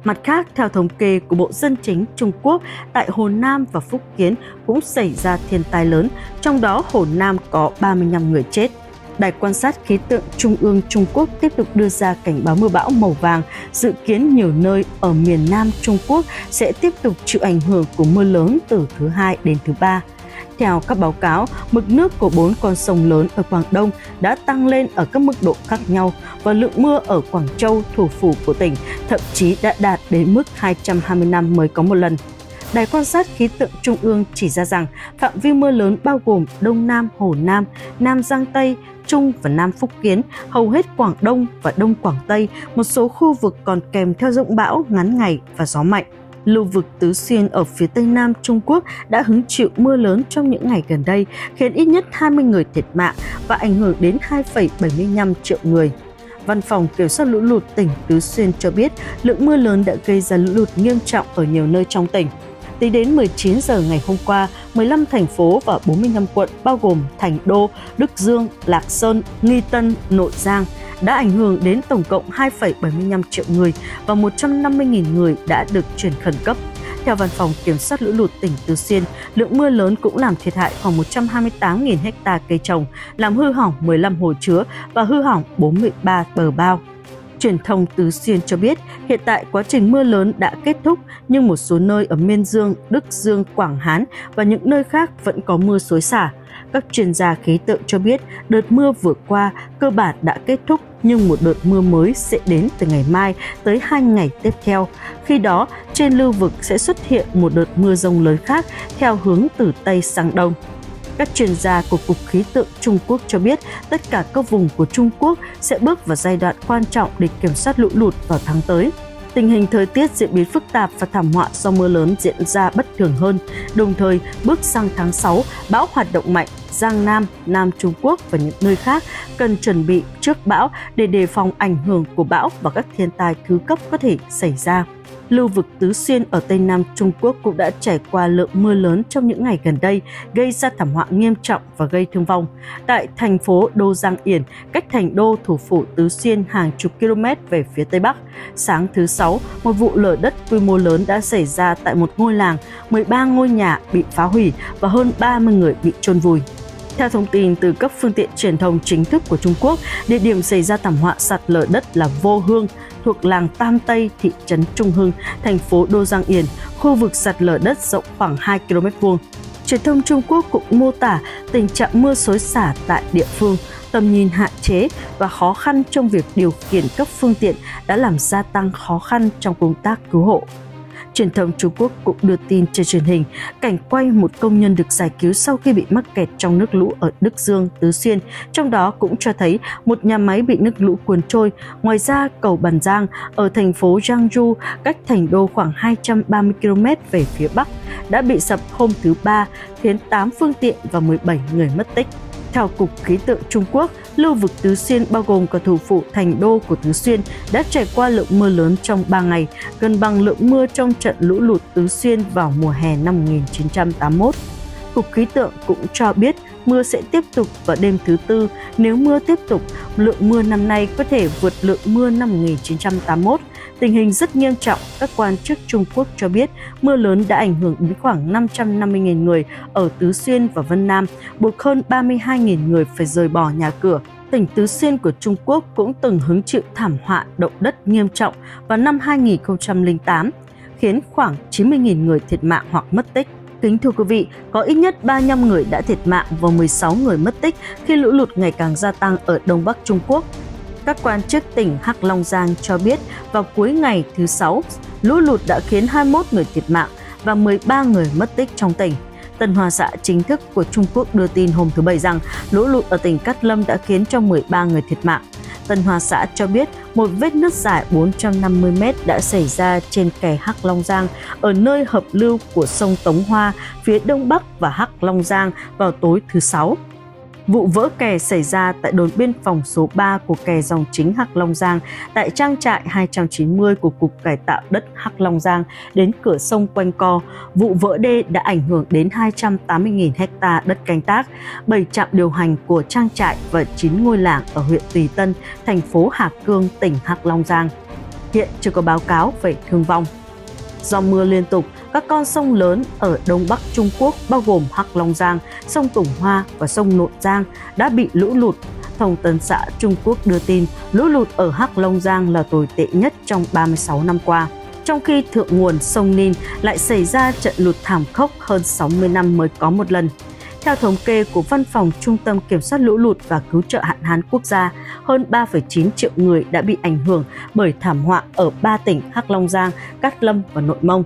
Mặt khác, theo thống kê của Bộ Dân chính Trung Quốc, tại Hồ Nam và Phúc Kiến cũng xảy ra thiên tai lớn, trong đó Hồ Nam có ba mươi lăm người chết. Đài quan sát khí tượng Trung ương Trung Quốc tiếp tục đưa ra cảnh báo mưa bão màu vàng, dự kiến nhiều nơi ở miền Nam Trung Quốc sẽ tiếp tục chịu ảnh hưởng của mưa lớn từ thứ Hai đến thứ Ba. Theo các báo cáo, mực nước của bốn con sông lớn ở Quảng Đông đã tăng lên ở các mức độ khác nhau và lượng mưa ở Quảng Châu, thủ phủ của tỉnh, thậm chí đã đạt đến mức hai trăm hai mươi năm mới có một lần. Đài quan sát khí tượng Trung ương chỉ ra rằng phạm vi mưa lớn bao gồm Đông Nam Hồ Nam, Nam Giang Tây, Trung và Nam Phúc Kiến, hầu hết Quảng Đông và Đông Quảng Tây, một số khu vực còn kèm theo dông bão ngắn ngày và gió mạnh. Lưu vực Tứ Xuyên ở phía Tây Nam Trung Quốc đã hứng chịu mưa lớn trong những ngày gần đây, khiến ít nhất hai mươi người thiệt mạng và ảnh hưởng đến hai phẩy bảy mươi lăm triệu người. Văn phòng Kiểm soát lũ lụt tỉnh Tứ Xuyên cho biết lượng mưa lớn đã gây ra lũ lụt nghiêm trọng ở nhiều nơi trong tỉnh. Tính đến mười chín giờ ngày hôm qua, mười lăm thành phố và bốn mươi lăm quận bao gồm Thành Đô, Đức Dương, Lạc Sơn, Nghi Tân, Nội Giang đã ảnh hưởng đến tổng cộng hai phẩy bảy mươi lăm triệu người và một trăm năm mươi nghìn người đã được chuyển khẩn cấp. Theo Văn phòng Kiểm soát lũ lụt tỉnh Tứ Xuyên, lượng mưa lớn cũng làm thiệt hại khoảng một trăm hai mươi tám nghìn ha cây trồng, làm hư hỏng mười lăm hồ chứa và hư hỏng bốn mươi ba bờ bao. Truyền thông Tứ Xuyên cho biết hiện tại quá trình mưa lớn đã kết thúc nhưng một số nơi ở Miên Dương, Đức Dương, Quảng Hán và những nơi khác vẫn có mưa xối xả. Các chuyên gia khí tượng cho biết đợt mưa vừa qua cơ bản đã kết thúc nhưng một đợt mưa mới sẽ đến từ ngày mai tới hai ngày tiếp theo. Khi đó, trên lưu vực sẽ xuất hiện một đợt mưa dông lớn khác theo hướng từ Tây sang Đông. Các chuyên gia của Cục Khí tượng Trung Quốc cho biết tất cả các vùng của Trung Quốc sẽ bước vào giai đoạn quan trọng để kiểm soát lũ lụt vào tháng tới. Tình hình thời tiết diễn biến phức tạp và thảm họa do mưa lớn diễn ra bất thường hơn. Đồng thời, bước sang tháng sáu, bão hoạt động mạnh, Giang Nam, Nam Trung Quốc và những nơi khác cần chuẩn bị trước bão để đề phòng ảnh hưởng của bão và các thiên tai thứ cấp có thể xảy ra. lưu vực Tứ Xuyên ở Tây Nam Trung Quốc cũng đã trải qua lượng mưa lớn trong những ngày gần đây, gây ra thảm họa nghiêm trọng và gây thương vong. Tại thành phố Đô Giang Yển, cách Thành Đô, thủ phủ Tứ Xuyên hàng chục km về phía Tây Bắc, sáng thứ Sáu, một vụ lở đất quy mô lớn đã xảy ra tại một ngôi làng, mười ba ngôi nhà bị phá hủy và hơn ba mươi người bị chôn vùi. Theo thông tin từ các phương tiện truyền thông chính thức của Trung Quốc, địa điểm xảy ra thảm họa sạt lở đất là Vô Hương, thuộc làng Tam Tây, thị trấn Trung Hưng, thành phố Đô Giang Yển, khu vực sạt lở đất rộng khoảng hai ki lô mét vuông. Truyền thông Trung Quốc cũng mô tả tình trạng mưa xối xả tại địa phương, tầm nhìn hạn chế và khó khăn trong việc điều khiển các phương tiện đã làm gia tăng khó khăn trong công tác cứu hộ. Truyền thông Trung Quốc cũng đưa tin trên truyền hình cảnh quay một công nhân được giải cứu sau khi bị mắc kẹt trong nước lũ ở Đức Dương, Tứ Xuyên, trong đó cũng cho thấy một nhà máy bị nước lũ cuốn trôi. Ngoài ra, cầu Bàn Giang ở thành phố Zhangju, cách Thành Đô khoảng hai trăm ba mươi ki lô mét về phía Bắc, đã bị sập hôm thứ Ba, khiến tám phương tiện và mười bảy người mất tích. Theo Cục Khí tượng Trung Quốc, lưu vực Tứ Xuyên bao gồm cả thủ phủ Thành Đô của Tứ Xuyên đã trải qua lượng mưa lớn trong ba ngày, gần bằng lượng mưa trong trận lũ lụt Tứ Xuyên vào mùa hè năm một nghìn chín trăm tám mươi mốt. Cục Khí tượng cũng cho biết mưa sẽ tiếp tục vào đêm thứ Tư. Nếu mưa tiếp tục, lượng mưa năm nay có thể vượt lượng mưa năm một nghìn chín trăm tám mươi mốt. Tình hình rất nghiêm trọng, các quan chức Trung Quốc cho biết mưa lớn đã ảnh hưởng đến khoảng năm trăm năm mươi nghìn người ở Tứ Xuyên và Vân Nam, buộc hơn ba mươi hai nghìn người phải rời bỏ nhà cửa. Tỉnh Tứ Xuyên của Trung Quốc cũng từng hứng chịu thảm họa động đất nghiêm trọng vào năm hai nghìn không trăm lẻ tám, khiến khoảng chín mươi nghìn người thiệt mạng hoặc mất tích. Kính thưa quý vị, có ít nhất ba mươi lăm người đã thiệt mạng và mười sáu người mất tích khi lũ lụt ngày càng gia tăng ở Đông Bắc Trung Quốc. Các quan chức tỉnh Hắc Long Giang cho biết vào cuối ngày thứ Sáu, lũ lụt đã khiến hai mươi mốt người thiệt mạng và mười ba người mất tích trong tỉnh. Tân Hoa xã chính thức của Trung Quốc đưa tin hôm thứ Bảy rằng lũ lụt ở tỉnh Cát Lâm đã khiến cho mười ba người thiệt mạng. Tân Hoa xã cho biết một vết nứt dài bốn trăm năm mươi mét đã xảy ra trên kè Hắc Long Giang ở nơi hợp lưu của sông Tống Hoa phía Đông Bắc và Hắc Long Giang vào tối thứ Sáu. Vụ vỡ kè xảy ra tại đồn biên phòng số ba của kè dòng chính Hắc Long Giang, tại trang trại hai trăm chín mươi của Cục Cải tạo đất Hắc Long Giang đến cửa sông Quanh Co. Vụ vỡ đê đã ảnh hưởng đến hai trăm tám mươi nghìn hectare đất canh tác, bảy trạm điều hành của trang trại và chín ngôi làng ở huyện Tùy Tân, thành phố Hà Cương, tỉnh Hắc Long Giang. Hiện chưa có báo cáo về thương vong. Do mưa liên tục, các con sông lớn ở Đông Bắc Trung Quốc bao gồm Hắc Long Giang, sông Tùng Hoa và sông Nội Giang đã bị lũ lụt. Thông tấn xã Trung Quốc đưa tin lũ lụt ở Hắc Long Giang là tồi tệ nhất trong ba mươi sáu năm qua, trong khi thượng nguồn sông Nin lại xảy ra trận lụt thảm khốc hơn sáu mươi năm mới có một lần. Theo thống kê của Văn phòng Trung tâm Kiểm soát Lũ lụt và Cứu trợ hạn hán quốc gia, hơn ba phẩy chín triệu người đã bị ảnh hưởng bởi thảm họa ở ba tỉnh Hắc Long Giang, Cát Lâm và Nội Mông.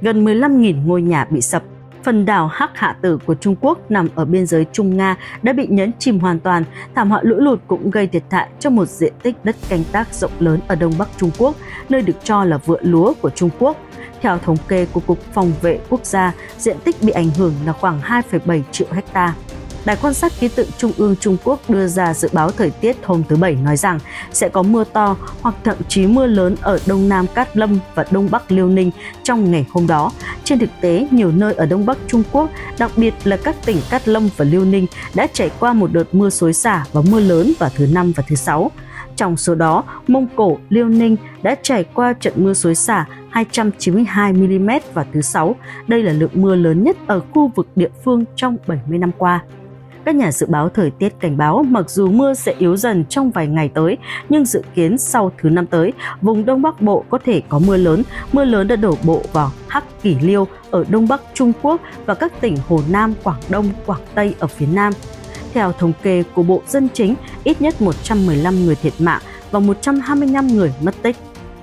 Gần mười lăm nghìn ngôi nhà bị sập. Phần đảo Hắc Hạ Tử của Trung Quốc nằm ở biên giới Trung-Nga đã bị nhấn chìm hoàn toàn. Thảm họa lũ lụt cũng gây thiệt hại cho một diện tích đất canh tác rộng lớn ở Đông Bắc Trung Quốc, nơi được cho là vựa lúa của Trung Quốc. Theo thống kê của Cục Phòng vệ Quốc gia, diện tích bị ảnh hưởng là khoảng hai phẩy bảy triệu hectare. Đài quan sát khí tượng Trung ương Trung Quốc đưa ra dự báo thời tiết hôm thứ Bảy nói rằng sẽ có mưa to hoặc thậm chí mưa lớn ở Đông Nam Cát Lâm và Đông Bắc Liêu Ninh trong ngày hôm đó. Trên thực tế, nhiều nơi ở Đông Bắc Trung Quốc, đặc biệt là các tỉnh Cát Lâm và Liêu Ninh đã trải qua một đợt mưa xối xả và mưa lớn vào thứ Năm và thứ Sáu. Trong số đó, Mông Cổ, Liêu Ninh đã trải qua trận mưa xối xả hai trăm chín mươi hai mi li mét vào thứ Sáu. Đây là lượng mưa lớn nhất ở khu vực địa phương trong bảy mươi năm qua. Các nhà dự báo thời tiết cảnh báo mặc dù mưa sẽ yếu dần trong vài ngày tới, nhưng dự kiến sau thứ Năm tới, vùng Đông Bắc Bộ có thể có mưa lớn. Mưa lớn đã đổ bộ vào Hắc Kỷ Liêu ở Đông Bắc Trung Quốc và các tỉnh Hồ Nam, Quảng Đông, Quảng Tây ở phía Nam. Theo thống kê của Bộ Dân Chính, ít nhất một trăm mười lăm người thiệt mạng và một trăm hai mươi lăm người mất tích.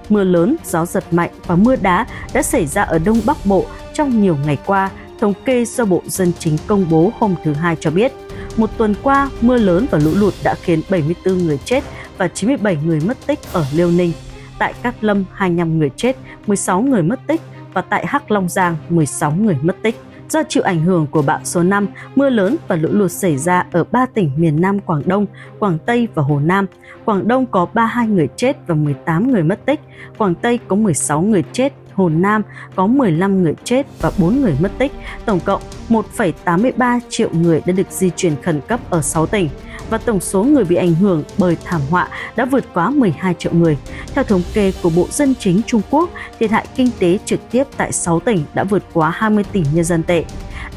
Mưa lớn, gió giật mạnh và mưa đá đã xảy ra ở Đông Bắc Bộ trong nhiều ngày qua, thống kê do Bộ Dân Chính công bố hôm thứ Hai cho biết. Một tuần qua, mưa lớn và lũ lụt đã khiến bảy mươi tư người chết và chín mươi bảy người mất tích ở Liêu Ninh. Tại Cát Lâm, hai mươi lăm người chết, mười sáu người mất tích và tại Hắc Long Giang, mười sáu người mất tích. do chịu ảnh hưởng của bão số năm, mưa lớn và lũ lụt xảy ra ở ba tỉnh miền Nam Quảng Đông, Quảng Tây và Hồ Nam. Quảng Đông có ba mươi hai người chết và mười tám người mất tích, Quảng Tây có mười sáu người chết, Hồ Nam có mười lăm người chết và bốn người mất tích. Tổng cộng một phẩy tám mươi ba triệu người đã được di chuyển khẩn cấp ở sáu tỉnh và tổng số người bị ảnh hưởng bởi thảm họa đã vượt quá mười hai triệu người. Theo thống kê của Bộ Dân chính Trung Quốc, thiệt hại kinh tế trực tiếp tại sáu tỉnh đã vượt quá hai mươi tỷ nhân dân tệ.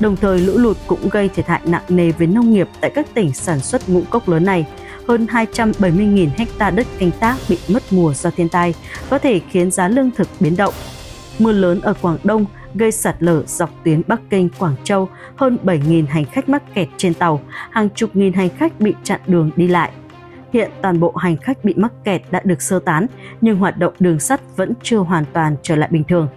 Đồng thời, lũ lụt cũng gây thiệt hại nặng nề với nông nghiệp tại các tỉnh sản xuất ngũ cốc lớn này. Hơn hai trăm bảy mươi nghìn ha đất canh tác bị mất mùa do thiên tai, có thể khiến giá lương thực biến động. Mưa lớn ở Quảng Đông gây sạt lở dọc tuyến Bắc Kinh – Quảng Châu, hơn bảy nghìn hành khách mắc kẹt trên tàu, hàng chục nghìn hành khách bị chặn đường đi lại. Hiện toàn bộ hành khách bị mắc kẹt đã được sơ tán, nhưng hoạt động đường sắt vẫn chưa hoàn toàn trở lại bình thường.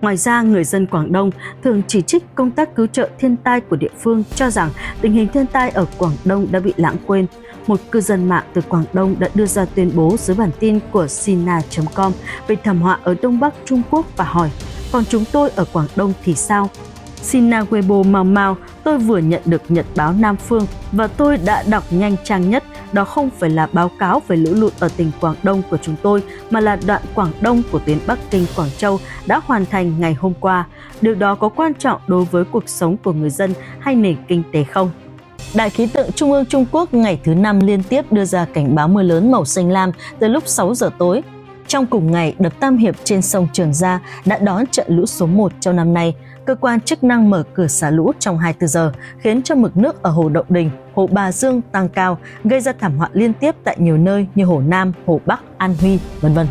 Ngoài ra, người dân Quảng Đông thường chỉ trích công tác cứu trợ thiên tai của địa phương, cho rằng tình hình thiên tai ở Quảng Đông đã bị lãng quên. Một cư dân mạng từ Quảng Đông đã đưa ra tuyên bố dưới bản tin của Sina chấm com về thảm họa ở Đông Bắc Trung Quốc và hỏi: còn chúng tôi ở Quảng Đông thì sao? Sina Weibo Mao Mao, tôi vừa nhận được nhật báo Nam Phương và tôi đã đọc nhanh trang nhất. Đó không phải là báo cáo về lũ lụt ở tỉnh Quảng Đông của chúng tôi, mà là đoạn Quảng Đông của tuyến Bắc Kinh-Quảng Châu đã hoàn thành ngày hôm qua. Điều đó có quan trọng đối với cuộc sống của người dân hay nền kinh tế không? Đài khí tượng Trung ương Trung Quốc ngày thứ năm liên tiếp đưa ra cảnh báo mưa lớn màu xanh lam từ lúc sáu giờ tối. Trong cùng ngày, đập Tam Hiệp trên sông Trường Giang đã đón trận lũ số một trong năm nay. Cơ quan chức năng mở cửa xả lũ trong hai mươi tư giờ, khiến cho mực nước ở Hồ Đậu Đình, Hồ Bà Dương tăng cao, gây ra thảm họa liên tiếp tại nhiều nơi như Hồ Nam, Hồ Bắc, An Huy, vân vân.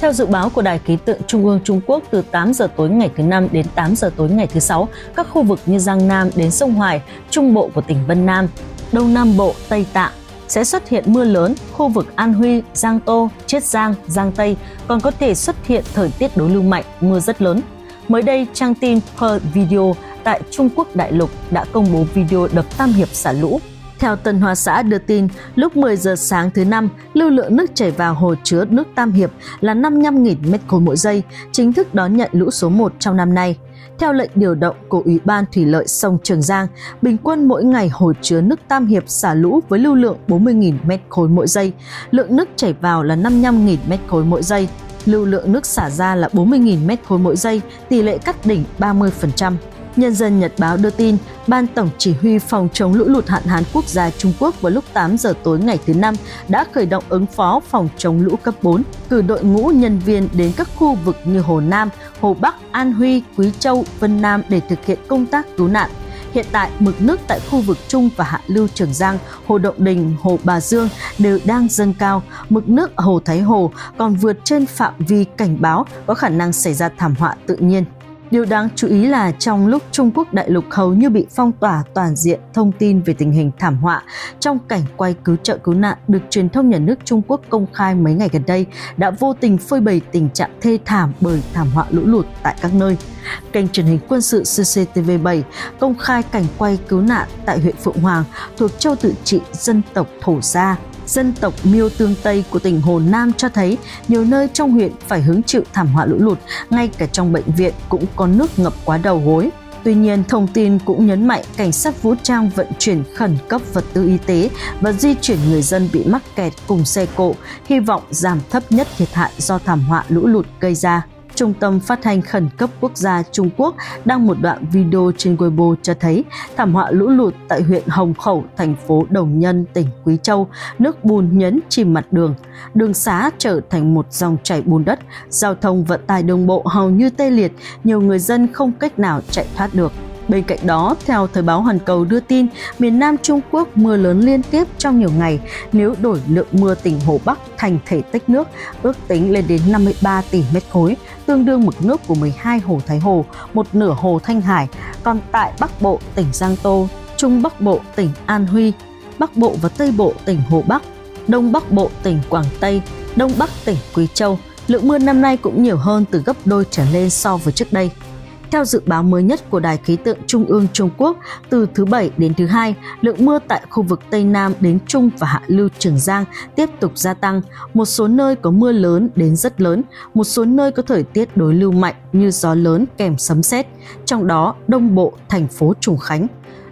Theo dự báo của Đài khí tượng Trung ương Trung Quốc, từ tám giờ tối ngày thứ năm đến tám giờ tối ngày thứ sáu, các khu vực như Giang Nam đến sông Hoài, Trung Bộ của tỉnh Vân Nam, Đông Nam Bộ, Tây Tạng sẽ xuất hiện mưa lớn. Khu vực An Huy, Giang Tô, Chiết Giang, Giang Tây còn có thể xuất hiện thời tiết đối lưu mạnh, mưa rất lớn. Mới đây, trang tin Per Video tại Trung Quốc đại lục đã công bố video đập Tam Hiệp xả lũ. Theo Tân Hoa Xã đưa tin, lúc mười giờ sáng thứ năm, lưu lượng nước chảy vào hồ chứa nước Tam Hiệp là năm mươi lăm nghìn mét khối mỗi giây, chính thức đón nhận lũ số một trong năm nay. Theo lệnh điều động của Ủy ban Thủy lợi sông Trường Giang, bình quân mỗi ngày hồ chứa nước Tam Hiệp xả lũ với lưu lượng bốn mươi nghìn mét khối mỗi giây, lượng nước chảy vào là năm mươi lăm nghìn mét khối mỗi giây. Lưu lượng nước xả ra là bốn mươi nghìn mét khối mỗi giây, tỷ lệ cắt đỉnh ba mươi phần trăm. Nhân dân Nhật báo đưa tin, Ban Tổng Chỉ huy Phòng chống lũ lụt hạn hán quốc gia Trung Quốc vào lúc tám giờ tối ngày thứ năm đã khởi động ứng phó phòng chống lũ cấp bốn, cử đội ngũ nhân viên đến các khu vực như Hồ Nam, Hồ Bắc, An Huy, Quý Châu, Vân Nam để thực hiện công tác cứu nạn. Hiện tại, mực nước tại khu vực Trung và Hạ Lưu Trường Giang, Hồ Đậu Đình, Hồ Bà Dương đều đang dâng cao. Mực nước ở Hồ Thái Hồ còn vượt trên phạm vi cảnh báo, có khả năng xảy ra thảm họa tự nhiên. Điều đáng chú ý là trong lúc Trung Quốc đại lục hầu như bị phong tỏa toàn diện thông tin về tình hình thảm họa, trong cảnh quay cứu trợ cứu nạn được truyền thông nhà nước Trung Quốc công khai mấy ngày gần đây đã vô tình phơi bày tình trạng thê thảm bởi thảm họa lũ lụt tại các nơi. Kênh truyền hình quân sự C C T V bảy công khai cảnh quay cứu nạn tại huyện Phượng Hoàng thuộc châu tự trị dân tộc Thổ Sa, dân tộc Miêu Tương Tây của tỉnh Hồ Nam cho thấy nhiều nơi trong huyện phải hứng chịu thảm họa lũ lụt, ngay cả trong bệnh viện cũng có nước ngập quá đầu gối. Tuy nhiên, thông tin cũng nhấn mạnh cảnh sát vũ trang vận chuyển khẩn cấp vật tư y tế và di chuyển người dân bị mắc kẹt cùng xe cộ, hy vọng giảm thấp nhất thiệt hại do thảm họa lũ lụt gây ra. Trung tâm Phát thanh Khẩn cấp Quốc gia Trung Quốc đăng một đoạn video trên Weibo cho thấy thảm họa lũ lụt tại huyện Hồng Khẩu, thành phố Đồng Nhân, tỉnh Quý Châu, nước bùn nhấn chìm mặt đường. Đường xá trở thành một dòng chảy bùn đất, giao thông vận tải đường bộ hầu như tê liệt, nhiều người dân không cách nào chạy thoát được. Bên cạnh đó, theo Thời báo Hoàn Cầu đưa tin, miền Nam Trung Quốc mưa lớn liên tiếp trong nhiều ngày. Nếu đổi lượng mưa tỉnh Hồ Bắc thành thể tích nước, ước tính lên đến năm mươi ba tỷ mét khối, tương đương mực nước của mười hai hồ Thái Hồ, một nửa hồ Thanh Hải. Còn tại Bắc Bộ tỉnh Giang Tô, Trung Bắc Bộ tỉnh An Huy, Bắc Bộ và Tây Bộ tỉnh Hồ Bắc, Đông Bắc Bộ tỉnh Quảng Tây, Đông Bắc tỉnh Quý Châu, lượng mưa năm nay cũng nhiều hơn từ gấp đôi trở lên so với trước đây. Theo dự báo mới nhất của Đài Khí tượng Trung ương Trung Quốc, từ thứ Bảy đến thứ Hai, lượng mưa tại khu vực Tây Nam đến Trung và Hạ Lưu Trường Giang tiếp tục gia tăng. Một số nơi có mưa lớn đến rất lớn, một số nơi có thời tiết đối lưu mạnh như gió lớn kèm sấm sét, trong đó Đông Bộ, thành phố Trùng Khánh,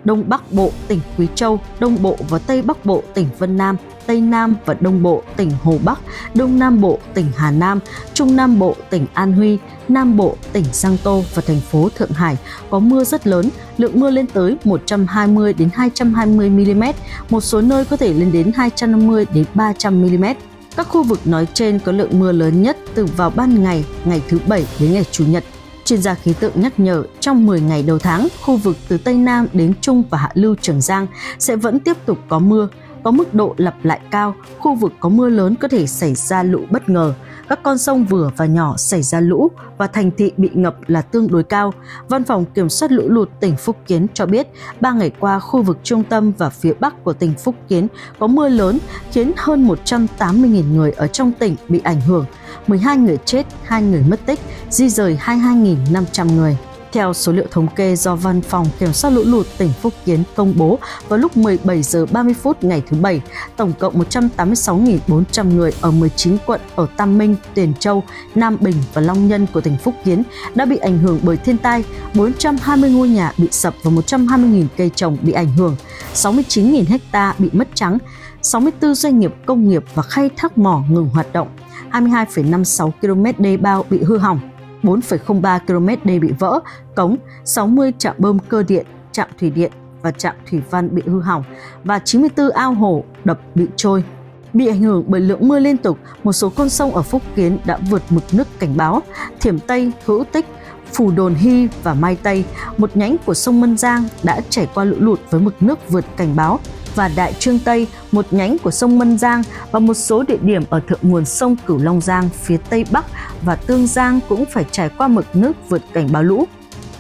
Đông Bắc Bộ, tỉnh Quý Châu, Đông Bộ và Tây Bắc Bộ, tỉnh Vân Nam, Tây Nam và Đông Bộ, tỉnh Hồ Bắc, Đông Nam Bộ, tỉnh Hà Nam, Trung Nam Bộ, tỉnh An Huy, Nam Bộ, tỉnh Giang Tô và thành phố Thượng Hải có mưa rất lớn, lượng mưa lên tới một trăm hai mươi đến hai trăm hai mươi mi-li-mét, một số nơi có thể lên đến hai trăm năm mươi đến ba trăm mi-li-mét. Các khu vực nói trên có lượng mưa lớn nhất từ vào ban ngày, ngày thứ Bảy đến ngày Chủ nhật. Chuyên gia khí tượng nhắc nhở trong mười ngày đầu tháng, khu vực từ Tây Nam đến Trung và Hạ Lưu Trường Giang sẽ vẫn tiếp tục có mưa, có mức độ lặp lại cao, khu vực có mưa lớn có thể xảy ra lũ bất ngờ. Các con sông vừa và nhỏ xảy ra lũ và thành thị bị ngập là tương đối cao. Văn phòng Kiểm soát Lũ lụt tỉnh Phúc Kiến cho biết, ba ngày qua khu vực trung tâm và phía Bắc của tỉnh Phúc Kiến có mưa lớn khiến hơn một trăm tám mươi nghìn người ở trong tỉnh bị ảnh hưởng, mười hai người chết, hai người mất tích, di rời hai mươi hai nghìn năm trăm người. Theo số liệu thống kê do Văn phòng Kiểm soát Lũ lụt tỉnh Phúc Kiến công bố vào lúc mười bảy giờ ba mươi phút ngày thứ Bảy, tổng cộng một trăm tám mươi sáu nghìn bốn trăm người ở mười chín quận ở Tam Minh, Tuyền Châu, Nam Bình và Long Nhân của tỉnh Phúc Kiến đã bị ảnh hưởng bởi thiên tai, bốn trăm hai mươi ngôi nhà bị sập và một trăm hai mươi nghìn cây trồng bị ảnh hưởng, sáu mươi chín nghìn ha bị mất trắng, sáu mươi tư doanh nghiệp công nghiệp và khai thác mỏ ngừng hoạt động, hai mươi hai phẩy năm mươi sáu ki-lô-mét đê bao bị hư hỏng, bốn phẩy không ba ki-lô-mét đê bị vỡ, cống, sáu mươi trạm bơm cơ điện, trạm thủy điện và trạm thủy văn bị hư hỏng và chín mươi tư ao hồ, đập bị trôi. Bị ảnh hưởng bởi lượng mưa liên tục, một số con sông ở Phúc Kiến đã vượt mực nước cảnh báo. Thiểm Tây, Hữu Tích, Phù Đồn Hy và Mai Tây, một nhánh của sông Mân Giang đã trải qua lũ lụt với mực nước vượt cảnh báo, và Đại Trương Tây, một nhánh của sông Mân Giang và một số địa điểm ở thượng nguồn sông Cửu Long Giang phía Tây Bắc và Tương Giang cũng phải trải qua mực nước vượt cảnh báo lũ.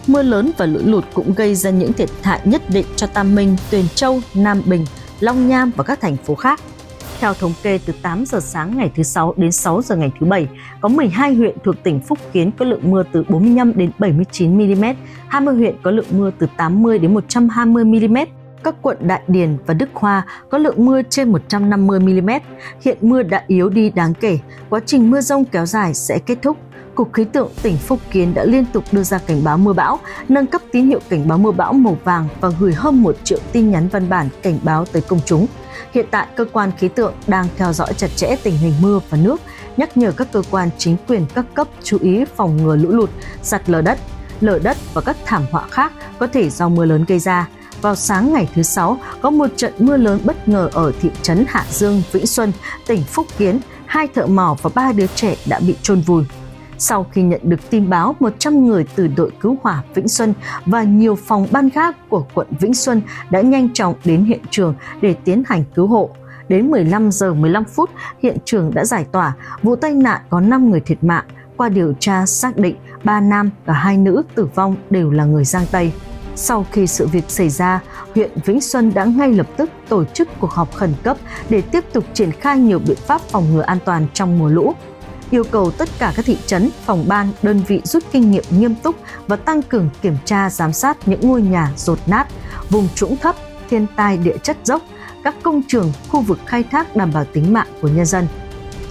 Mưa lớn và lũ lụt cũng gây ra những thiệt hại nhất định cho Tam Minh, Tuyền Châu, Nam Bình, Long Nham và các thành phố khác. Theo thống kê, từ tám giờ sáng ngày thứ Sáu đến sáu giờ ngày thứ Bảy, có mười hai huyện thuộc tỉnh Phúc Kiến có lượng mưa từ bốn mươi lăm đến bảy mươi chín mi-li-mét, hai mươi huyện có lượng mưa từ tám mươi đến một trăm hai mươi mi-li-mét. Các quận Đại Điền và Đức Hoa có lượng mưa trên một trăm năm mươi mi-li-mét. Hiện mưa đã yếu đi đáng kể, quá trình mưa dông kéo dài sẽ kết thúc. Cục Khí tượng tỉnh Phúc Kiến đã liên tục đưa ra cảnh báo mưa bão, nâng cấp tín hiệu cảnh báo mưa bão màu vàng và gửi hơn một triệu tin nhắn văn bản cảnh báo tới công chúng. Hiện tại, cơ quan khí tượng đang theo dõi chặt chẽ tình hình mưa và nước, nhắc nhở các cơ quan chính quyền các cấp chú ý phòng ngừa lũ lụt, sạt lở đất, lở đất và các thảm họa khác có thể do mưa lớn gây ra. Vào sáng ngày thứ Sáu, có một trận mưa lớn bất ngờ ở thị trấn Hạ Dương, Vĩnh Xuân, tỉnh Phúc Kiến. Hai thợ mỏ và ba đứa trẻ đã bị chôn vùi. Sau khi nhận được tin báo, một trăm người từ đội cứu hỏa Vĩnh Xuân và nhiều phòng ban khác của quận Vĩnh Xuân đã nhanh chóng đến hiện trường để tiến hành cứu hộ. Đến mười lăm giờ mười lăm phút, hiện trường đã giải tỏa. Vụ tai nạn có năm người thiệt mạng. Qua điều tra xác định, ba nam và hai nữ tử vong đều là người Giang Tây. Sau khi sự việc xảy ra, huyện Vĩnh Xuân đã ngay lập tức tổ chức cuộc họp khẩn cấp để tiếp tục triển khai nhiều biện pháp phòng ngừa an toàn trong mùa lũ. Yêu cầu tất cả các thị trấn, phòng ban, đơn vị rút kinh nghiệm nghiêm túc và tăng cường kiểm tra giám sát những ngôi nhà dột nát, vùng trũng thấp, thiên tai địa chất dốc, các công trường, khu vực khai thác đảm bảo tính mạng của nhân dân.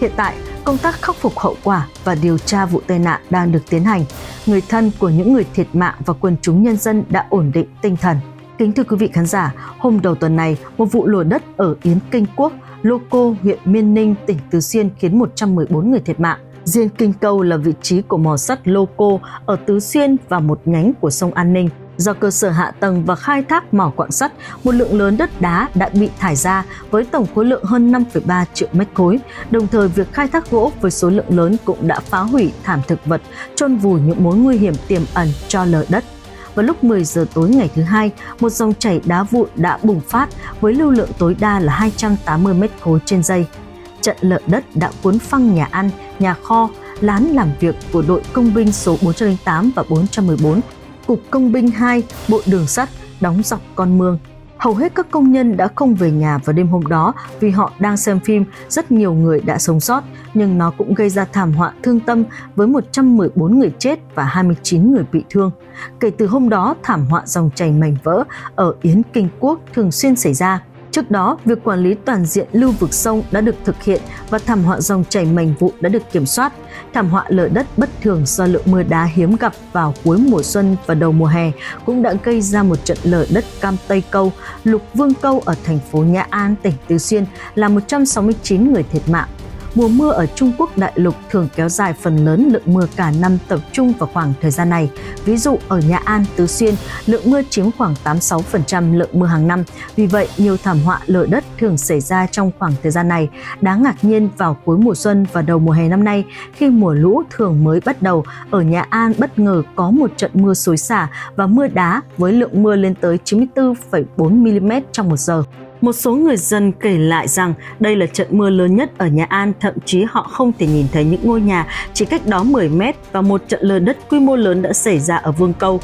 Hiện tại, công tác khắc phục hậu quả và điều tra vụ tai nạn đang được tiến hành. Người thân của những người thiệt mạng và quần chúng nhân dân đã ổn định tinh thần. Kính thưa quý vị khán giả, hôm đầu tuần này, một vụ lở đất ở Yến Kinh Quốc, Lô Cô, huyện Miên Ninh, tỉnh Tứ Xuyên khiến một trăm mười bốn người thiệt mạng. Riêng Kinh Câu là vị trí của mỏ sắt Lô Cô ở Tứ Xuyên và một nhánh của sông An Ninh. Do cơ sở hạ tầng và khai thác mỏ quặng sắt, một lượng lớn đất đá đã bị thải ra với tổng khối lượng hơn năm phẩy ba triệu mét khối. Đồng thời, việc khai thác gỗ với số lượng lớn cũng đã phá hủy thảm thực vật, chôn vùi những mối nguy hiểm tiềm ẩn cho lở đất. Vào lúc mười giờ tối ngày thứ Hai, một dòng chảy đá vụn đã bùng phát với lưu lượng tối đa là hai trăm tám mươi mét khối trên giây. Trận lở đất đã cuốn phăng nhà ăn, nhà kho, lán làm việc của đội công binh số bốn trăm linh tám và bốn trăm mười bốn, Cục Công binh hai, Bộ Đường sắt, đóng dọc con mương. Hầu hết các công nhân đã không về nhà vào đêm hôm đó vì họ đang xem phim, rất nhiều người đã sống sót, nhưng nó cũng gây ra thảm họa thương tâm với một trăm mười bốn người chết và hai mươi chín người bị thương. Kể từ hôm đó, thảm họa dòng chảy mảnh vỡ ở Yến Kinh Quốc thường xuyên xảy ra. Trước đó, việc quản lý toàn diện lưu vực sông đã được thực hiện và thảm họa dòng chảy mảnh vụn đã được kiểm soát. Thảm họa lở đất bất thường do lượng mưa đá hiếm gặp vào cuối mùa xuân và đầu mùa hè cũng đã gây ra một trận lở đất Cam Tây Câu, Lục Vương Câu ở thành phố Nhã An, tỉnh Tứ Xuyên, làm một trăm sáu mươi chín người thiệt mạng. Mùa mưa ở Trung Quốc đại lục thường kéo dài phần lớn lượng mưa cả năm tập trung vào khoảng thời gian này. Ví dụ ở Nhã An, Tứ Xuyên, lượng mưa chiếm khoảng tám mươi sáu phần trăm lượng mưa hàng năm. Vì vậy, nhiều thảm họa lở đất thường xảy ra trong khoảng thời gian này. Đáng ngạc nhiên, vào cuối mùa xuân và đầu mùa hè năm nay, khi mùa lũ thường mới bắt đầu, ở Nhã An bất ngờ có một trận mưa xối xả và mưa đá với lượng mưa lên tới chín mươi tư phẩy bốn mi-li-mét trong một giờ. Một số người dân kể lại rằng đây là trận mưa lớn nhất ở Nhã An, thậm chí họ không thể nhìn thấy những ngôi nhà chỉ cách đó mười mét, và một trận lở đất quy mô lớn đã xảy ra ở Vương Câu.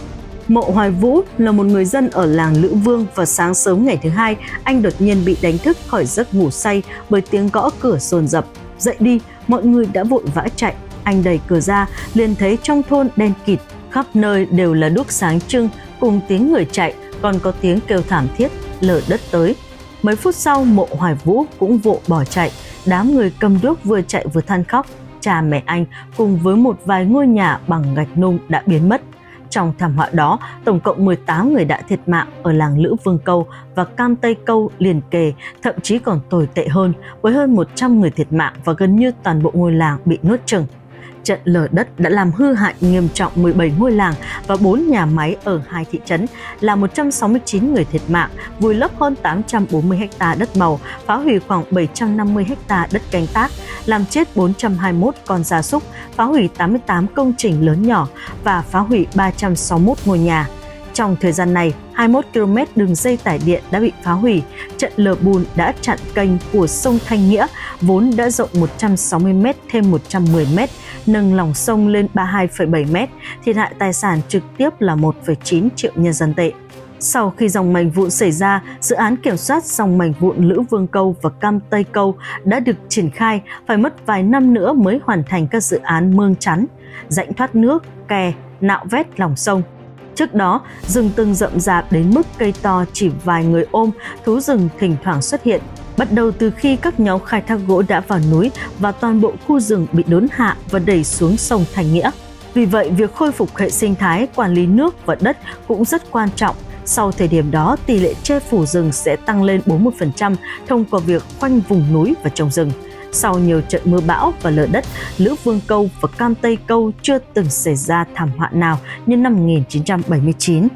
Mộ Hoài Vũ là một người dân ở làng Lữ Vương. Vào sáng sớm ngày thứ hai, anh đột nhiên bị đánh thức khỏi giấc ngủ say bởi tiếng gõ cửa dồn dập. Dậy đi, mọi người đã vội vã chạy. Anh đẩy cửa ra, liền thấy trong thôn đen kịt, khắp nơi đều là đuốc sáng trưng, cùng tiếng người chạy, còn có tiếng kêu thảm thiết, lở đất tới. Mấy phút sau, Mộ Hoài Vũ cũng vội bỏ chạy. Đám người cầm đuốc vừa chạy vừa than khóc. Cha mẹ anh cùng với một vài ngôi nhà bằng gạch nung đã biến mất. Trong thảm họa đó, tổng cộng mười tám người đã thiệt mạng ở làng Lữ Vương Câu và Cam Tây Câu liền kề, thậm chí còn tồi tệ hơn với hơn một trăm người thiệt mạng và gần như toàn bộ ngôi làng bị nuốt chửng. Trận lở đất đã làm hư hại nghiêm trọng mười bảy ngôi làng và bốn nhà máy ở hai thị trấn, làm một trăm sáu mươi chín người thiệt mạng, vùi lấp hơn tám trăm bốn mươi ha đất màu, phá hủy khoảng bảy trăm năm mươi ha đất canh tác, làm chết bốn trăm hai mươi mốt con gia súc, phá hủy tám mươi tám công trình lớn nhỏ và phá hủy ba trăm sáu mươi mốt ngôi nhà. Trong thời gian này, hai mươi mốt ki-lô-mét đường dây tải điện đã bị phá hủy. Trận lở bùn đã chặn kênh của sông Thanh Nghĩa, vốn đã rộng một trăm sáu mươi mét thêm một trăm mười mét, nâng lòng sông lên ba mươi hai phẩy bảy mét, thiệt hại tài sản trực tiếp là một phẩy chín triệu nhân dân tệ. Sau khi dòng mảnh vụn xảy ra, dự án kiểm soát dòng mảnh vụn Lữ Vương Câu và Cam Tây Câu đã được triển khai, phải mất vài năm nữa mới hoàn thành các dự án mương chắn, rãnh thoát nước, kè, nạo vét lòng sông. Trước đó, rừng từng rậm rạp đến mức cây to chỉ vài người ôm, thú rừng thỉnh thoảng xuất hiện. Bắt đầu từ khi các nhóm khai thác gỗ đã vào núi và toàn bộ khu rừng bị đốn hạ và đẩy xuống sông Thành Nghĩa. Vì vậy, việc khôi phục hệ sinh thái, quản lý nước và đất cũng rất quan trọng. Sau thời điểm đó, tỷ lệ che phủ rừng sẽ tăng lên bốn mươi phần trăm thông qua việc khoanh vùng núi và trồng rừng. Sau nhiều trận mưa bão và lở đất, Lữ Vương Câu và Cam Tây Câu chưa từng xảy ra thảm họa nào như năm một nghìn chín trăm bảy mươi chín.